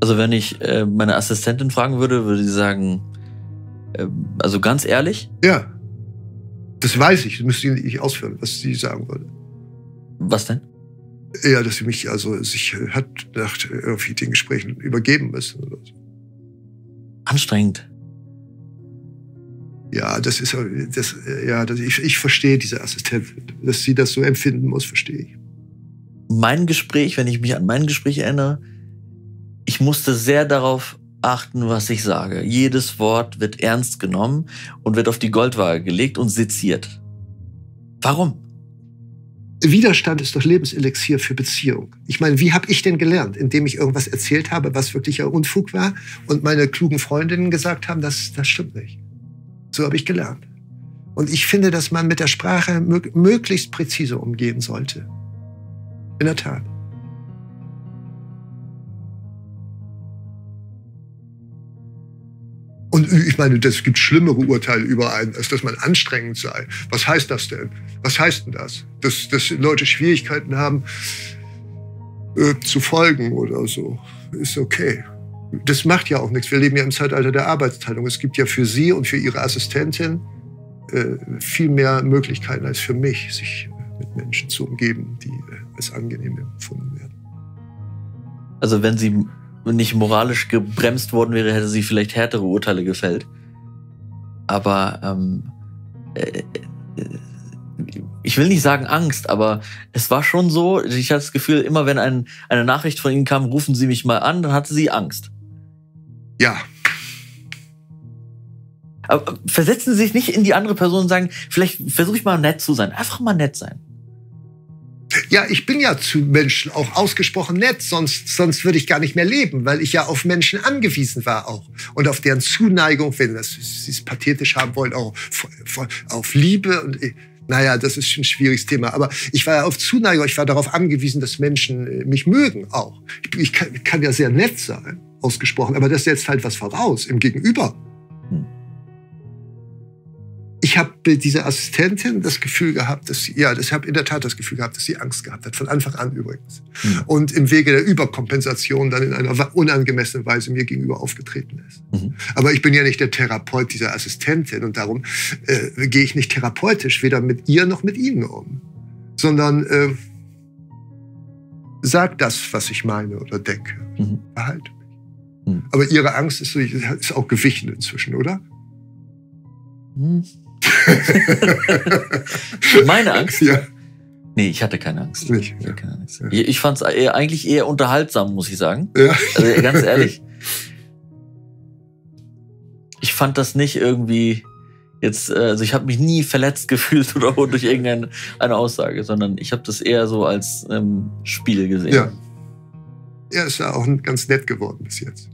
Also wenn ich äh, meine Assistentin fragen würde, würde sie sagen, äh, also ganz ehrlich? Ja, das weiß ich. Das müsste ich nicht ausführen, was sie sagen würde. Was denn? Ja, dass sie mich, also sich hat nach irgendwie den Gesprächen übergeben müssen. Oder so. Anstrengend. Ja, das ist, das, ja, das, ich, ich verstehe diese Assistentin. Dass sie das so empfinden muss, verstehe ich. Mein Gespräch, wenn ich mich an mein Gespräch erinnere, ich musste sehr darauf achten, was ich sage. Jedes Wort wird ernst genommen und wird auf die Goldwaage gelegt und seziert. Warum? Widerstand ist doch Lebenselixier für Beziehung. Ich meine, wie habe ich denn gelernt, indem ich irgendwas erzählt habe, was wirklicher Unfug war und meine klugen Freundinnen gesagt haben, das, das stimmt nicht. So habe ich gelernt. Und ich finde, dass man mit der Sprache mög- möglichst präzise umgehen sollte. In der Tat. Und ich meine, es gibt schlimmere Urteile über einen, als dass man anstrengend sei. Was heißt das denn? Was heißt denn das? Dass, dass Leute Schwierigkeiten haben, äh, zu folgen oder so. Ist okay. Das macht ja auch nichts. Wir leben ja im Zeitalter der Arbeitsteilung. Es gibt ja für Sie und für Ihre Assistentin äh, viel mehr Möglichkeiten als für mich, sich mit Menschen zu umgeben, die äh, als angenehm empfunden werden. Also wenn Sie nicht moralisch gebremst worden wäre, hätte sie vielleicht härtere Urteile gefällt. Aber ähm, äh, ich will nicht sagen Angst, aber es war schon so, ich hatte das Gefühl, immer wenn ein, eine Nachricht von Ihnen kam, rufen Sie mich mal an, dann hatte sie Angst. Ja. Aber versetzen Sie sich nicht in die andere Person und sagen, vielleicht versuche ich mal nett zu sein. Einfach mal nett sein. Ja, ich bin ja zu Menschen auch ausgesprochen nett, sonst, sonst würde ich gar nicht mehr leben, weil ich ja auf Menschen angewiesen war auch. Und auf deren Zuneigung, wenn das, Sie es pathetisch haben wollen, auch auf Liebe. Und, naja, das ist ein schwieriges Thema. Aber ich war ja auf Zuneigung, ich war darauf angewiesen, dass Menschen mich mögen auch. Ich, ich kann, kann ja sehr nett sein, ausgesprochen, aber das setzt halt was voraus im Gegenüber. Ich habe diese Assistentin das Gefühl gehabt, dass sie, ja, ich habe in der Tat das Gefühl gehabt, dass sie Angst gehabt hat, von Anfang an übrigens. Mhm. Und im Wege der Überkompensation dann in einer unangemessenen Weise mir gegenüber aufgetreten ist. Mhm. Aber ich bin ja nicht der Therapeut dieser Assistentin und darum äh, gehe ich nicht therapeutisch weder mit ihr noch mit ihnen um, sondern äh, sag das, was ich meine oder denke. Mhm. Behalte mich. Mhm. Aber ihre Angst ist, so, ist auch gewichen inzwischen, oder? Mhm. Meine Angst? Ja. Nee, ich hatte keine Angst. Nicht, ich ja. keine Angst. Ja. ich fand es eigentlich eher unterhaltsam, muss ich sagen. Ja. Also ganz ehrlich. Ich fand das nicht irgendwie jetzt, also ich habe mich nie verletzt gefühlt oder durch irgendeine eine Aussage, sondern ich habe das eher so als ähm, Spiel gesehen. Ja. Er ist ja auch ganz nett geworden bis jetzt.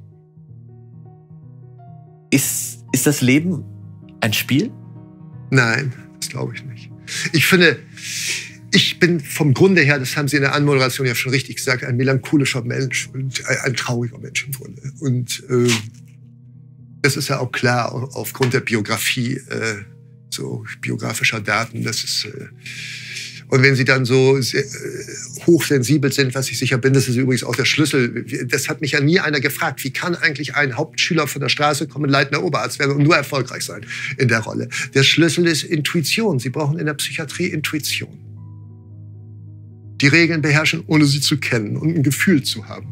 Ist, ist das Leben ein Spiel? Nein, das glaube ich nicht. Ich finde, ich bin vom Grunde her, das haben Sie in der Anmoderation ja schon richtig gesagt, ein melancholischer Mensch und ein trauriger Mensch im Grunde. Und äh, das ist ja auch klar aufgrund der Biografie, äh, so biografischer Daten. Das ist, äh, und wenn Sie dann so sehr, äh, hochsensibel sind, was ich sicher bin, das ist übrigens auch der Schlüssel. Das hat mich ja nie einer gefragt. Wie kann eigentlich ein Hauptschüler von der Straße kommen, Leitender Oberarzt werden und nur erfolgreich sein in der Rolle? Der Schlüssel ist Intuition. Sie brauchen in der Psychiatrie Intuition. Die Regeln beherrschen, ohne sie zu kennen und ein Gefühl zu haben.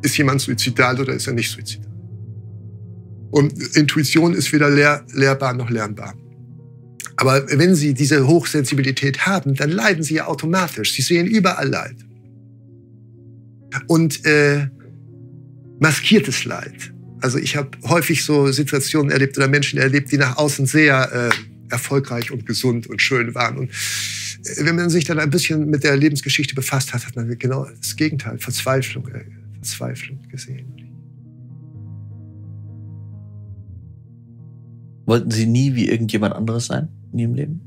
Ist jemand suizidal oder ist er nicht suizidal? Und Intuition ist weder lehr, lehrbar noch lernbar. Aber wenn Sie diese Hochsensibilität haben, dann leiden Sie ja automatisch. Sie sehen überall Leid. Und äh, maskiertes Leid. Also ich habe häufig so Situationen erlebt oder Menschen erlebt, die nach außen sehr äh, erfolgreich und gesund und schön waren. Und äh, wenn man sich dann ein bisschen mit der Lebensgeschichte befasst hat, hat man genau das Gegenteil, Verzweiflung, äh, Verzweiflung gesehen. Wollten Sie nie wie irgendjemand anderes sein in Ihrem Leben?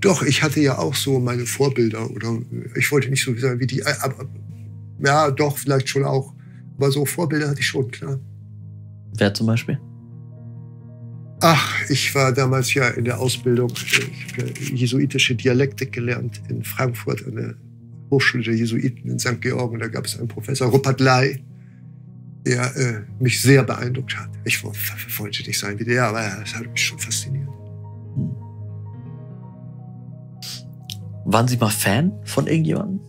Doch, ich hatte ja auch so meine Vorbilder. Oder ich wollte nicht so sein wie die. Aber, ja, doch, vielleicht schon auch. Aber so Vorbilder hatte ich schon, klar. Wer zum Beispiel? Ach, ich war damals ja in der Ausbildung. Ich habe ja jesuitische Dialektik gelernt in Frankfurt an der Hochschule der Jesuiten in Sankt Georgen. Da gab es einen Professor, Rupert Lai, der äh, mich sehr beeindruckt hat. Ich wollte nicht sein wie der, aber das hat mich schon fasziniert. Hm. Waren Sie mal Fan von irgendjemandem?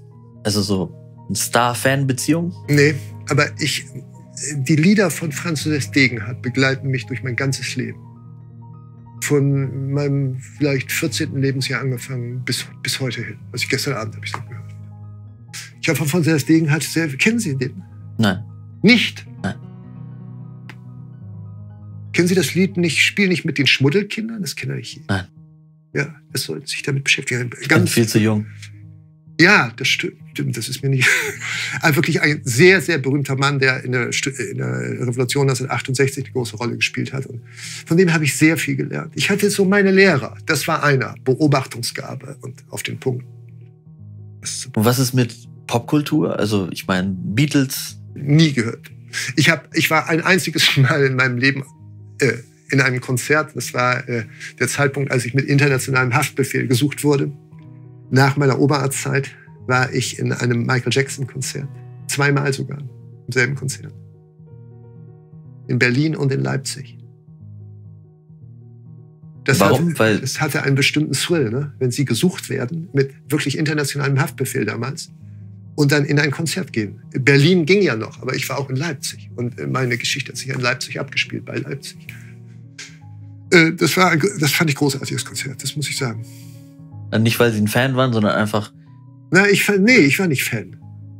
Also so eine Star-Fan-Beziehung? Nee, aber ich, die Lieder von Franz Josef Degenhardt begleiten mich durch mein ganzes Leben. Von meinem vielleicht vierzehnten Lebensjahr angefangen bis, bis heute hin. Also gestern Abend habe ich das gehört. Ich habe von Franz Josef Degenhardt sehr... Kennen Sie den? Nein. Nicht? Nein. Kennen Sie das Lied nicht, Spiel nicht mit den Schmuddelkindern? Das kenne ich. Nein. Ja, das sollte sich damit beschäftigen. Ich bin viel zu jung. Ja, das stimmt. Das ist mir nicht... Wirklich ein sehr, sehr berühmter Mann, der in der, in der Revolution neunzehnhundertachtundsechzig eine große Rolle gespielt hat. Und von dem habe ich sehr viel gelernt. Ich hatte so meine Lehrer. Das war einer. Beobachtungsgabe und auf den Punkt. Und was ist mit Popkultur? Also ich meine, Beatles... Nie gehört. Ich, hab, ich war ein einziges Mal in meinem Leben äh, in einem Konzert. Das war äh, der Zeitpunkt, als ich mit internationalem Haftbefehl gesucht wurde. Nach meiner Oberarztzeit war ich in einem Michael-Jackson-Konzert. Zweimal sogar, im selben Konzert. In Berlin und in Leipzig. Das Warum? Hatte, Weil das hatte einen bestimmten Thrill, ne? Wenn Sie gesucht werden, mit wirklich internationalem Haftbefehl damals, und dann in ein Konzert gehen. Berlin ging ja noch, aber ich war auch in Leipzig. Und meine Geschichte hat sich in Leipzig abgespielt, bei Leipzig. Das, war, das fand ich großartiges Konzert, das muss ich sagen. Nicht, weil Sie ein Fan waren, sondern einfach... Na, ich, nee, ich war nicht Fan.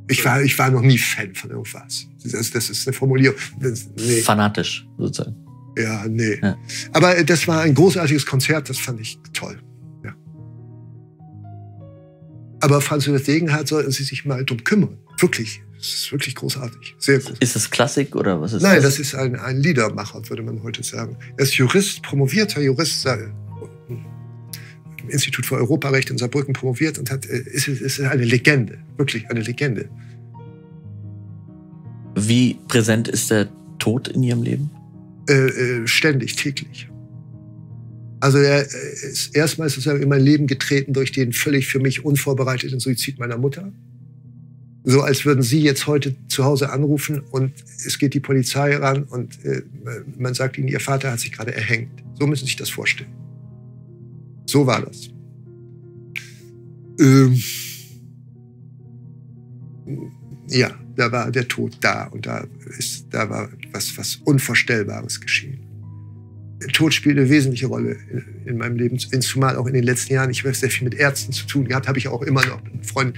Ich war, ich war noch nie Fan von irgendwas. Das, das ist eine Formulierung. Das, nee. Fanatisch, sozusagen. Ja, nee. Ja. Aber das war ein großartiges Konzert, das fand ich toll. Aber Franz Josef Degenhardt, sollten Sie sich mal drum kümmern. Wirklich. Das ist wirklich großartig. Sehr großartig. Ist das Klassik oder was ist das? Nein, das ist ein, ein Liedermacher, würde man heute sagen. Er ist Jurist, promovierter Jurist, im Institut für Europarecht in Saarbrücken promoviert und hat, ist, ist eine Legende. Wirklich eine Legende. Wie präsent ist der Tod in Ihrem Leben? Äh, ständig, täglich. Also er ist erstmal sozusagen in mein Leben getreten durch den völlig für mich unvorbereiteten Suizid meiner Mutter. So als würden Sie jetzt heute zu Hause anrufen und es geht die Polizei ran und äh, man sagt Ihnen, Ihr Vater hat sich gerade erhängt. So müssen Sie sich das vorstellen. So war das. Ähm ja, da war der Tod da und da, ist, da war was, was Unvorstellbares geschehen. Der Tod spielt eine wesentliche Rolle in, in meinem Leben, zumal auch in den letzten Jahren. Ich habe sehr viel mit Ärzten zu tun gehabt, habe ich auch immer noch mit Freunden.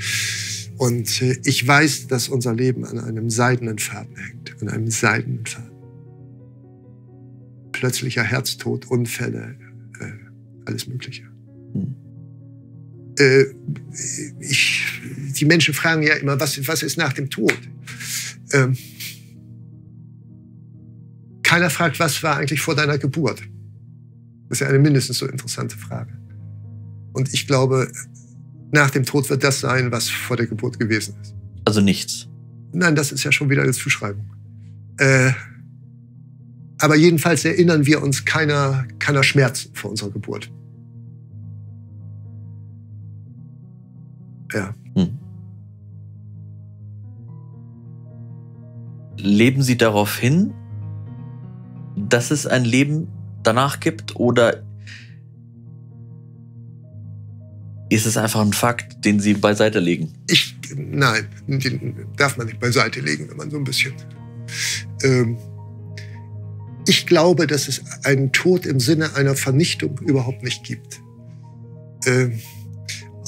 Und ich weiß, dass unser Leben an einem seidenen Faden hängt, an einem seidenen Faden. Plötzlicher Herztod, Unfälle, äh, alles Mögliche. Hm. Äh, ich, die Menschen fragen ja immer, was, was ist nach dem Tod? Ähm, keiner fragt, was war eigentlich vor deiner Geburt? Das ist ja eine mindestens so interessante Frage. Und ich glaube, nach dem Tod wird das sein, was vor der Geburt gewesen ist. Also nichts? Nein, das ist ja schon wieder eine Zuschreibung. Äh, aber jedenfalls erinnern wir uns keiner, keiner Schmerzen vor unserer Geburt. Ja. Hm. Leben Sie darauf hin, dass es ein Leben danach gibt, oder ist es einfach ein Fakt, den Sie beiseite legen? Ich, nein, den darf man nicht beiseite legen, wenn man so ein bisschen... Ähm, ich glaube, dass es einen Tod im Sinne einer Vernichtung überhaupt nicht gibt. Ähm,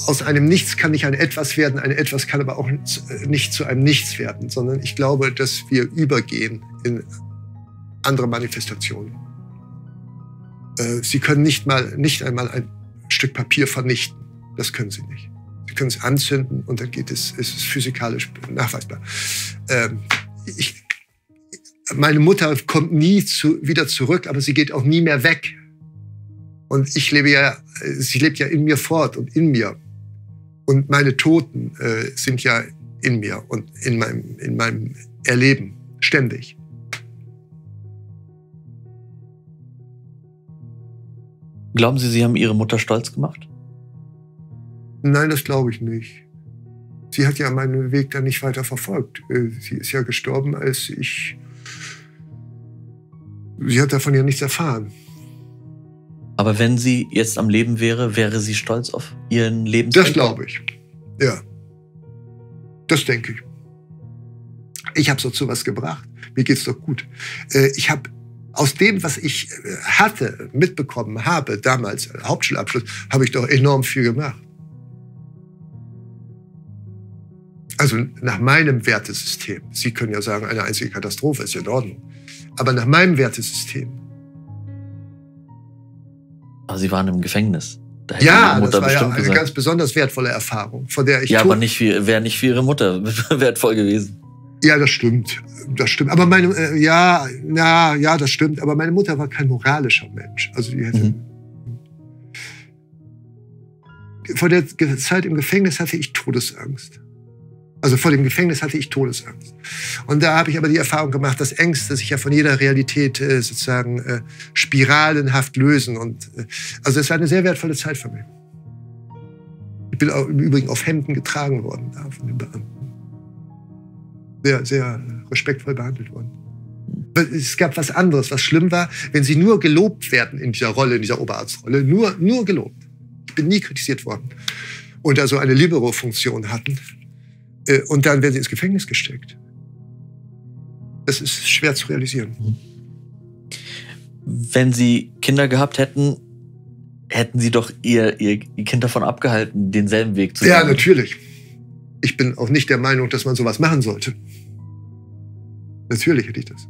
aus einem Nichts kann nicht ein Etwas werden, ein Etwas kann aber auch nicht zu einem Nichts werden, sondern ich glaube, dass wir übergehen in andere Manifestationen. Äh, Sie können nicht mal, nicht einmal ein Stück Papier vernichten. Das können Sie nicht. Sie können es anzünden und dann geht es, es ist physikalisch nachweisbar. Ähm, ich, meine Mutter kommt nie zu, wieder zurück, aber sie geht auch nie mehr weg. Und ich lebe ja, sie lebt ja in mir fort und in mir. Und meine Toten äh, sind ja in mir und in meinem, in meinem Erleben ständig. Glauben Sie, Sie haben Ihre Mutter stolz gemacht? Nein, das glaube ich nicht. Sie hat ja meinen Weg dann nicht weiter verfolgt. Sie ist ja gestorben, als ich... Sie hat davon ja nichts erfahren. Aber wenn sie jetzt am Leben wäre, wäre sie stolz auf ihren Lebensweg? Das glaube ich, ja. Das denke ich. Ich habe so zu was gebracht. Mir geht's doch gut. Ich habe... Aus dem, was ich hatte, mitbekommen habe, damals Hauptschulabschluss, habe ich doch enorm viel gemacht. Also nach meinem Wertesystem. Sie können ja sagen, eine einzige Katastrophe ist in Ordnung. Aber nach meinem Wertesystem. Aber Sie waren im Gefängnis. Da ja, das war ja eine gesagt. ganz besonders wertvolle Erfahrung, von der ich... Ja, aber nicht wäre nicht für Ihre Mutter wertvoll gewesen. Ja, das stimmt. Das stimmt. Aber meine, äh, ja, na, ja, das stimmt. Aber meine Mutter war kein moralischer Mensch. Also die hätte, mhm. Vor der Zeit im Gefängnis hatte ich Todesangst. Also vor dem Gefängnis hatte ich Todesangst. Und da habe ich aber die Erfahrung gemacht, dass Ängste sich ja von jeder Realität äh, sozusagen äh, spiralenhaft lösen. Und, äh, also es war eine sehr wertvolle Zeit für mich. Ich bin auch im Übrigen auf Hemden getragen worden da von den Beamten. Sehr, sehr respektvoll behandelt worden. Es gab was anderes, was schlimm war, wenn sie nur gelobt werden in dieser Rolle, in dieser Oberarztrolle. Nur, nur gelobt. Ich bin nie kritisiert worden. Und da so eine Libero-Funktion hatten. Und dann werden sie ins Gefängnis gesteckt. Das ist schwer zu realisieren. Wenn Sie Kinder gehabt hätten, hätten Sie doch ihr, ihr Kind davon abgehalten, denselben Weg zu gehen. Ja, natürlich. Ich bin auch nicht der Meinung, dass man sowas machen sollte. Natürlich hätte ich das.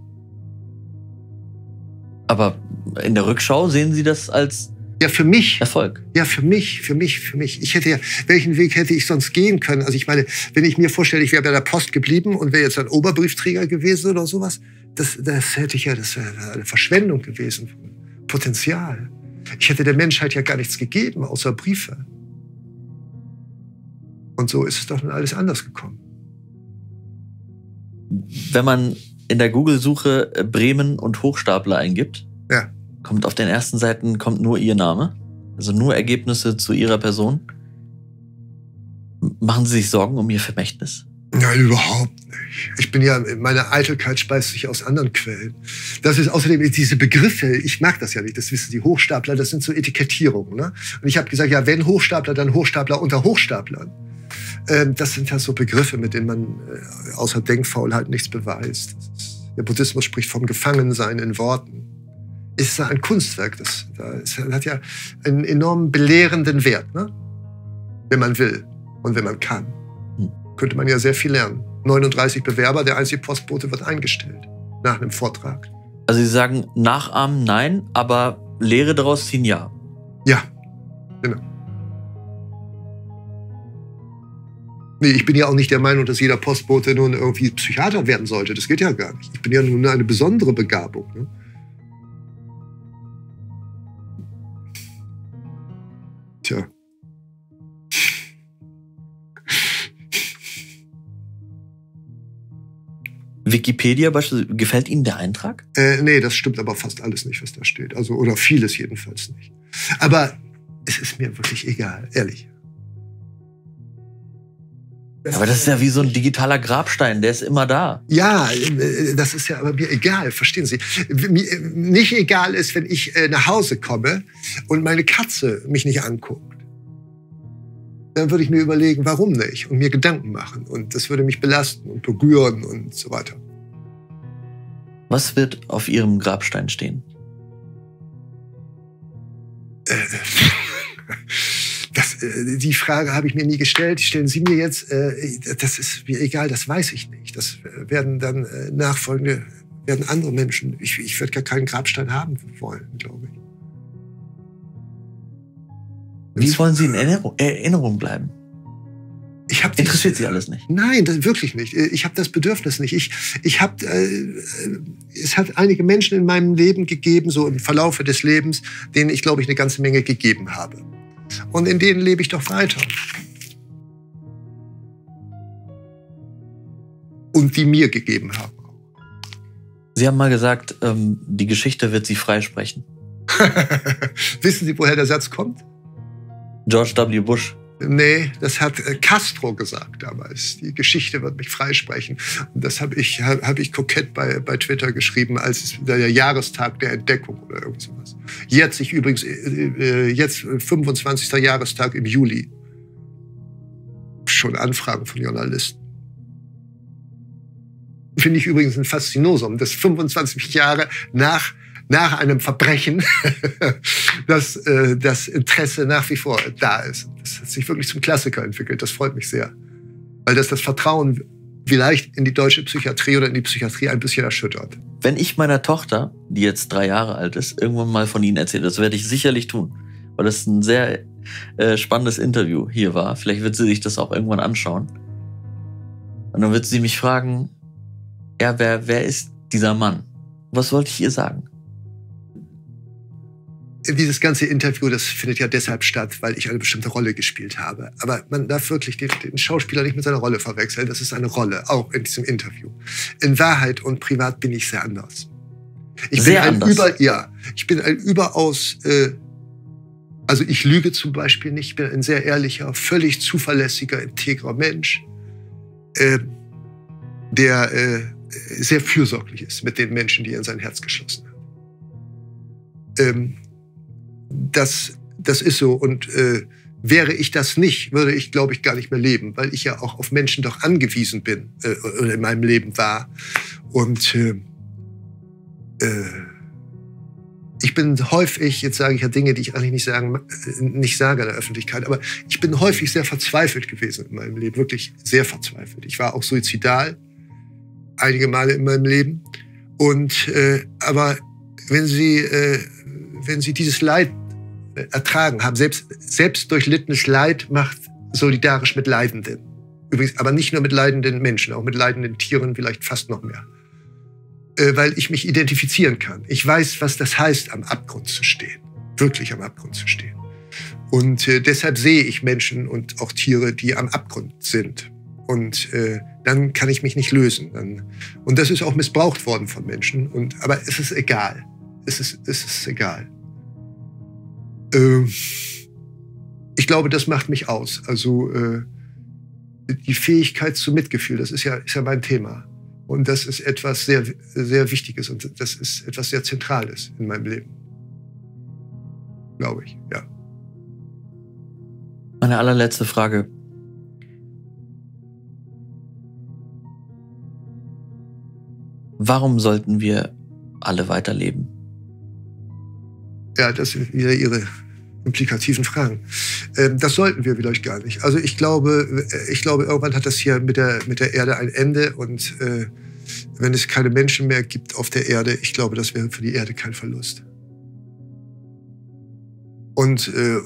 Aber in der Rückschau sehen Sie das als ja, für mich, Erfolg? Ja, für mich, für mich, für mich. Ich hätte ja, welchen Weg hätte ich sonst gehen können? Also ich meine, wenn ich mir vorstelle, ich wäre bei der Post geblieben und wäre jetzt ein Oberbriefträger gewesen oder sowas, das, das hätte ich ja, das wäre eine Verschwendung gewesen. Potenzial. Ich hätte der Menschheit ja gar nichts gegeben, außer Briefe. Und so ist es doch dann alles anders gekommen. Wenn man in der Google-Suche Bremen und Hochstapler eingibt, ja. kommt auf den ersten Seiten kommt nur ihr Name, also nur Ergebnisse zu ihrer Person. Machen Sie sich Sorgen um Ihr Vermächtnis? Nein, überhaupt nicht. Ich bin ja, meine Eitelkeit speist sich aus anderen Quellen. Das ist außerdem diese Begriffe, ich mag das ja nicht, das wissen die Hochstapler, das sind so Etikettierungen. Ne? Und ich habe gesagt, ja, wenn Hochstapler, dann Hochstapler unter Hochstaplern. Ähm, das sind ja so Begriffe, mit denen man äh, außer Denkfaulheit nichts beweist. Der Buddhismus spricht vom Gefangensein in Worten. Ist ja ein Kunstwerk, das, das hat ja einen enormen belehrenden Wert, ne? Wenn man will und wenn man kann. Könnte man ja sehr viel lernen. neununddreißig Bewerber, der einzige Postbote wird eingestellt nach einem Vortrag. Also Sie sagen, nachahmen nein, aber Lehre daraus ziehen ja. Ja, genau. Nee, ich bin ja auch nicht der Meinung, dass jeder Postbote nun irgendwie Psychiater werden sollte. Das geht ja gar nicht. Ich bin ja nun eine besondere Begabung. Ne? Tja. Wikipedia beispielsweise, gefällt Ihnen der Eintrag? Äh, nee, das stimmt aber fast alles nicht, was da steht. Also, oder vieles jedenfalls nicht. Aber es ist mir wirklich egal, ehrlich. Das aber das ist ja wie so ein digitaler Grabstein, der ist immer da. Ja, das ist ja aber mir egal, verstehen Sie. Mir nicht egal ist, wenn ich nach Hause komme und meine Katze mich nicht anguckt. Dann würde ich mir überlegen, warum nicht? Und mir Gedanken machen. Und das würde mich belasten und berühren und so weiter. Was wird auf Ihrem Grabstein stehen? Äh, das, äh, die Frage habe ich mir nie gestellt. Stellen Sie mir jetzt, äh, das ist mir egal, das weiß ich nicht. Das werden dann äh, nachfolgende, werden andere Menschen. Ich, ich werde gar keinen Grabstein haben wollen, glaube ich. Wie wollen Sie in Erinnerung bleiben? Ich hab Interessiert Sie alles nicht? Nein, das, wirklich nicht. Ich habe das Bedürfnis nicht. Ich, ich hab, äh, es hat einige Menschen in meinem Leben gegeben, so im Verlaufe des Lebens, denen ich, glaube ich, eine ganze Menge gegeben habe. Und in denen lebe ich doch weiter. Und die mir gegeben haben. Sie haben mal gesagt, ähm, die Geschichte wird Sie freisprechen. Wissen Sie, woher der Satz kommt? George W. Bush. Nee, das hat Castro gesagt damals. Die Geschichte wird mich freisprechen. Und das habe ich, hab ich kokett bei, bei Twitter geschrieben, als der Jahrestag der Entdeckung oder irgend sowas. Jetzt, ich übrigens, jetzt fünfundzwanzigster Jahrestag im Juli. Schon Anfragen von Journalisten. Finde ich übrigens ein Faszinosum, dass fünfundzwanzig Jahre nach nach einem Verbrechen, dass äh, das Interesse nach wie vor da ist. Das hat sich wirklich zum Klassiker entwickelt. Das freut mich sehr. Weil das das Vertrauen vielleicht in die deutsche Psychiatrie oder in die Psychiatrie ein bisschen erschüttert. Wenn ich meiner Tochter, die jetzt drei Jahre alt ist, irgendwann mal von Ihnen erzähle, das werde ich sicherlich tun, weil das ein sehr äh, spannendes Interview hier war. Vielleicht wird sie sich das auch irgendwann anschauen. Und dann wird sie mich fragen, ja, wer, wer ist dieser Mann? Was wollte ich ihr sagen? Dieses ganze Interview, das findet ja deshalb statt, weil ich eine bestimmte Rolle gespielt habe. Aber man darf wirklich den, den Schauspieler nicht mit seiner Rolle verwechseln. Das ist eine Rolle, auch in diesem Interview. In Wahrheit und privat bin ich sehr anders. Ich sehr bin ein anders. Über, ja, ich bin ein überaus, äh, also ich lüge zum Beispiel nicht. Ich bin ein sehr ehrlicher, völlig zuverlässiger, integrer Mensch, äh, der äh, sehr fürsorglich ist mit den Menschen, die er in sein Herz geschlossen hat. Ähm, Das, das ist so. Und äh, wäre ich das nicht, würde ich, glaube ich, gar nicht mehr leben, weil ich ja auch auf Menschen doch angewiesen bin äh, oder in meinem Leben war. Und äh, äh, ich bin häufig, jetzt sage ich ja Dinge, die ich eigentlich nicht, sagen, nicht sage in der Öffentlichkeit, aber ich bin häufig sehr verzweifelt gewesen in meinem Leben, wirklich sehr verzweifelt. Ich war auch suizidal, einige Male in meinem Leben. Und, äh, aber wenn Sie... Äh, Wenn Sie dieses Leid ertragen haben, selbst, selbst durchlittenes Leid macht solidarisch mit Leidenden. Übrigens, aber nicht nur mit leidenden Menschen, auch mit leidenden Tieren vielleicht fast noch mehr. Äh, weil ich mich identifizieren kann. Ich weiß, was das heißt, am Abgrund zu stehen. Wirklich am Abgrund zu stehen. Und äh, deshalb sehe ich Menschen und auch Tiere, die am Abgrund sind. Und äh, dann kann ich mich nicht lösen. Dann, und das ist auch missbraucht worden von Menschen. Und, aber es ist egal. es ist, es ist egal. Ähm, ich glaube, das macht mich aus. Also äh, die Fähigkeit zu Mitgefühl, das ist ja, ist ja mein Thema. Und das ist etwas sehr, sehr Wichtiges und das ist etwas sehr Zentrales in meinem Leben. Glaube ich, ja. Meine allerletzte Frage. Warum sollten wir alle weiterleben? Ja, das sind wieder Ihre implikativen Fragen. Das sollten wir vielleicht gar nicht. Also ich glaube, ich glaube, irgendwann hat das hier mit der, mit der Erde ein Ende. Und äh, wenn es keine Menschen mehr gibt auf der Erde, ich glaube, das wäre für die Erde kein Verlust. Und äh,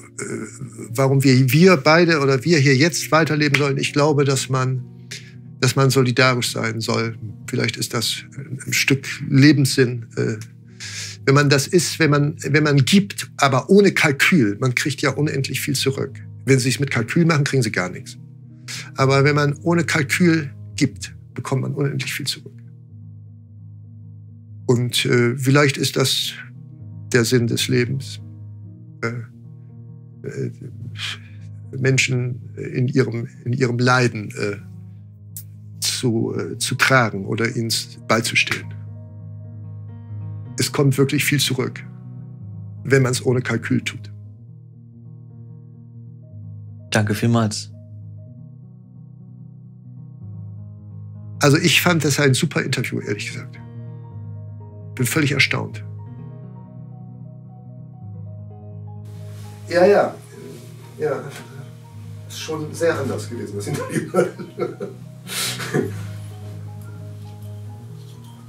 warum wir, wir beide oder wir hier jetzt weiterleben sollen, ich glaube, dass man, dass man solidarisch sein soll. Vielleicht ist das ein Stück Lebenssinn. Äh, wenn man das ist, wenn man, wenn man gibt, aber ohne Kalkül, man kriegt ja unendlich viel zurück. Wenn Sie es mit Kalkül machen, kriegen Sie gar nichts. Aber wenn man ohne Kalkül gibt, bekommt man unendlich viel zurück. Und äh, vielleicht ist das der Sinn des Lebens. Menschen in ihrem, in ihrem Leiden äh, zu, äh, zu tragen oder ihnen beizustehen. Es kommt wirklich viel zurück, wenn man es ohne Kalkül tut. Danke vielmals. Also ich fand das ein super Interview, ehrlich gesagt. Bin völlig erstaunt. Ja, ja, ja, ist schon sehr anders gewesen, das Interview.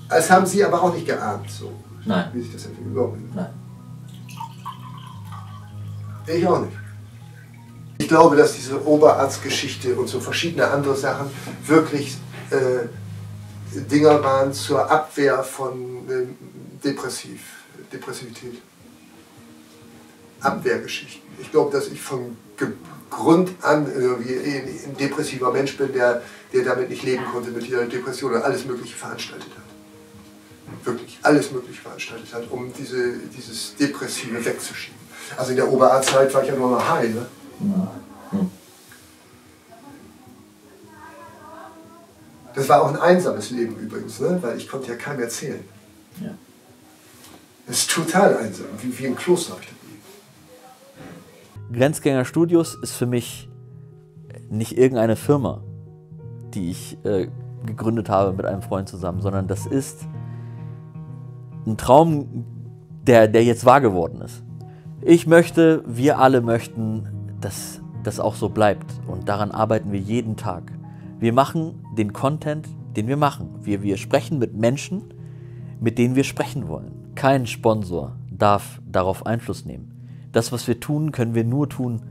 Das haben Sie aber auch nicht geahnt, so. Nein. Wie sich das entwickelt, überhaupt nicht. Nein. Ich auch nicht. Ich glaube, dass diese Oberarztgeschichte und so verschiedene andere Sachen wirklich äh, Dinger waren zur Abwehr von äh, Depressiv, Depressivität. Abwehrgeschichten. Ich glaube, dass ich von Grund an irgendwie ein depressiver Mensch bin, der, der damit nicht leben konnte, mit dieser Depression und alles Mögliche veranstaltet hat. Wirklich, alles Mögliche veranstaltet hat, um diese, dieses Depressive wegzuschieben. Also in der Oberarztzeit war ich ja nur noch high, ne? Das war auch ein einsames Leben übrigens, ne? Weil ich konnte ja keinem erzählen. Es ist total einsam, wie, wie im Kloster habe ich das. Grenzgänger Studios ist für mich nicht irgendeine Firma, die ich äh, gegründet habe mit einem Freund zusammen, sondern das ist ein Traum, der, der jetzt wahr geworden ist. Ich möchte, wir alle möchten, dass das auch so bleibt und daran arbeiten wir jeden Tag. Wir machen den Content, den wir machen. Wir, wir sprechen mit Menschen, mit denen wir sprechen wollen. Kein Sponsor darf darauf Einfluss nehmen. Das, was wir tun, können wir nur tun,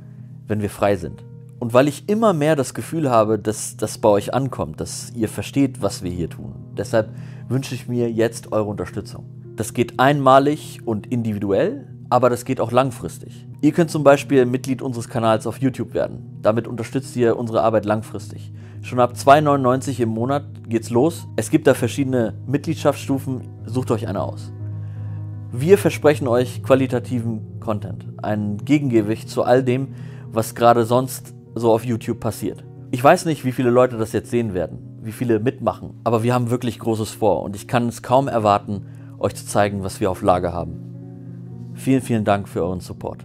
wenn wir frei sind. Und weil ich immer mehr das Gefühl habe, dass das bei euch ankommt, dass ihr versteht, was wir hier tun. Deshalb wünsche ich mir jetzt eure Unterstützung. Das geht einmalig und individuell, aber das geht auch langfristig. Ihr könnt zum Beispiel Mitglied unseres Kanals auf YouTube werden. Damit unterstützt ihr unsere Arbeit langfristig. Schon ab zwei neunundneunzig im Monat geht's los. Es gibt da verschiedene Mitgliedschaftsstufen. Sucht euch eine aus. Wir versprechen euch qualitativen Content, ein Gegengewicht zu all dem, was gerade sonst so auf YouTube passiert. Ich weiß nicht, wie viele Leute das jetzt sehen werden, wie viele mitmachen, aber wir haben wirklich Großes vor und ich kann es kaum erwarten, euch zu zeigen, was wir auf Lager haben. Vielen, vielen Dank für euren Support.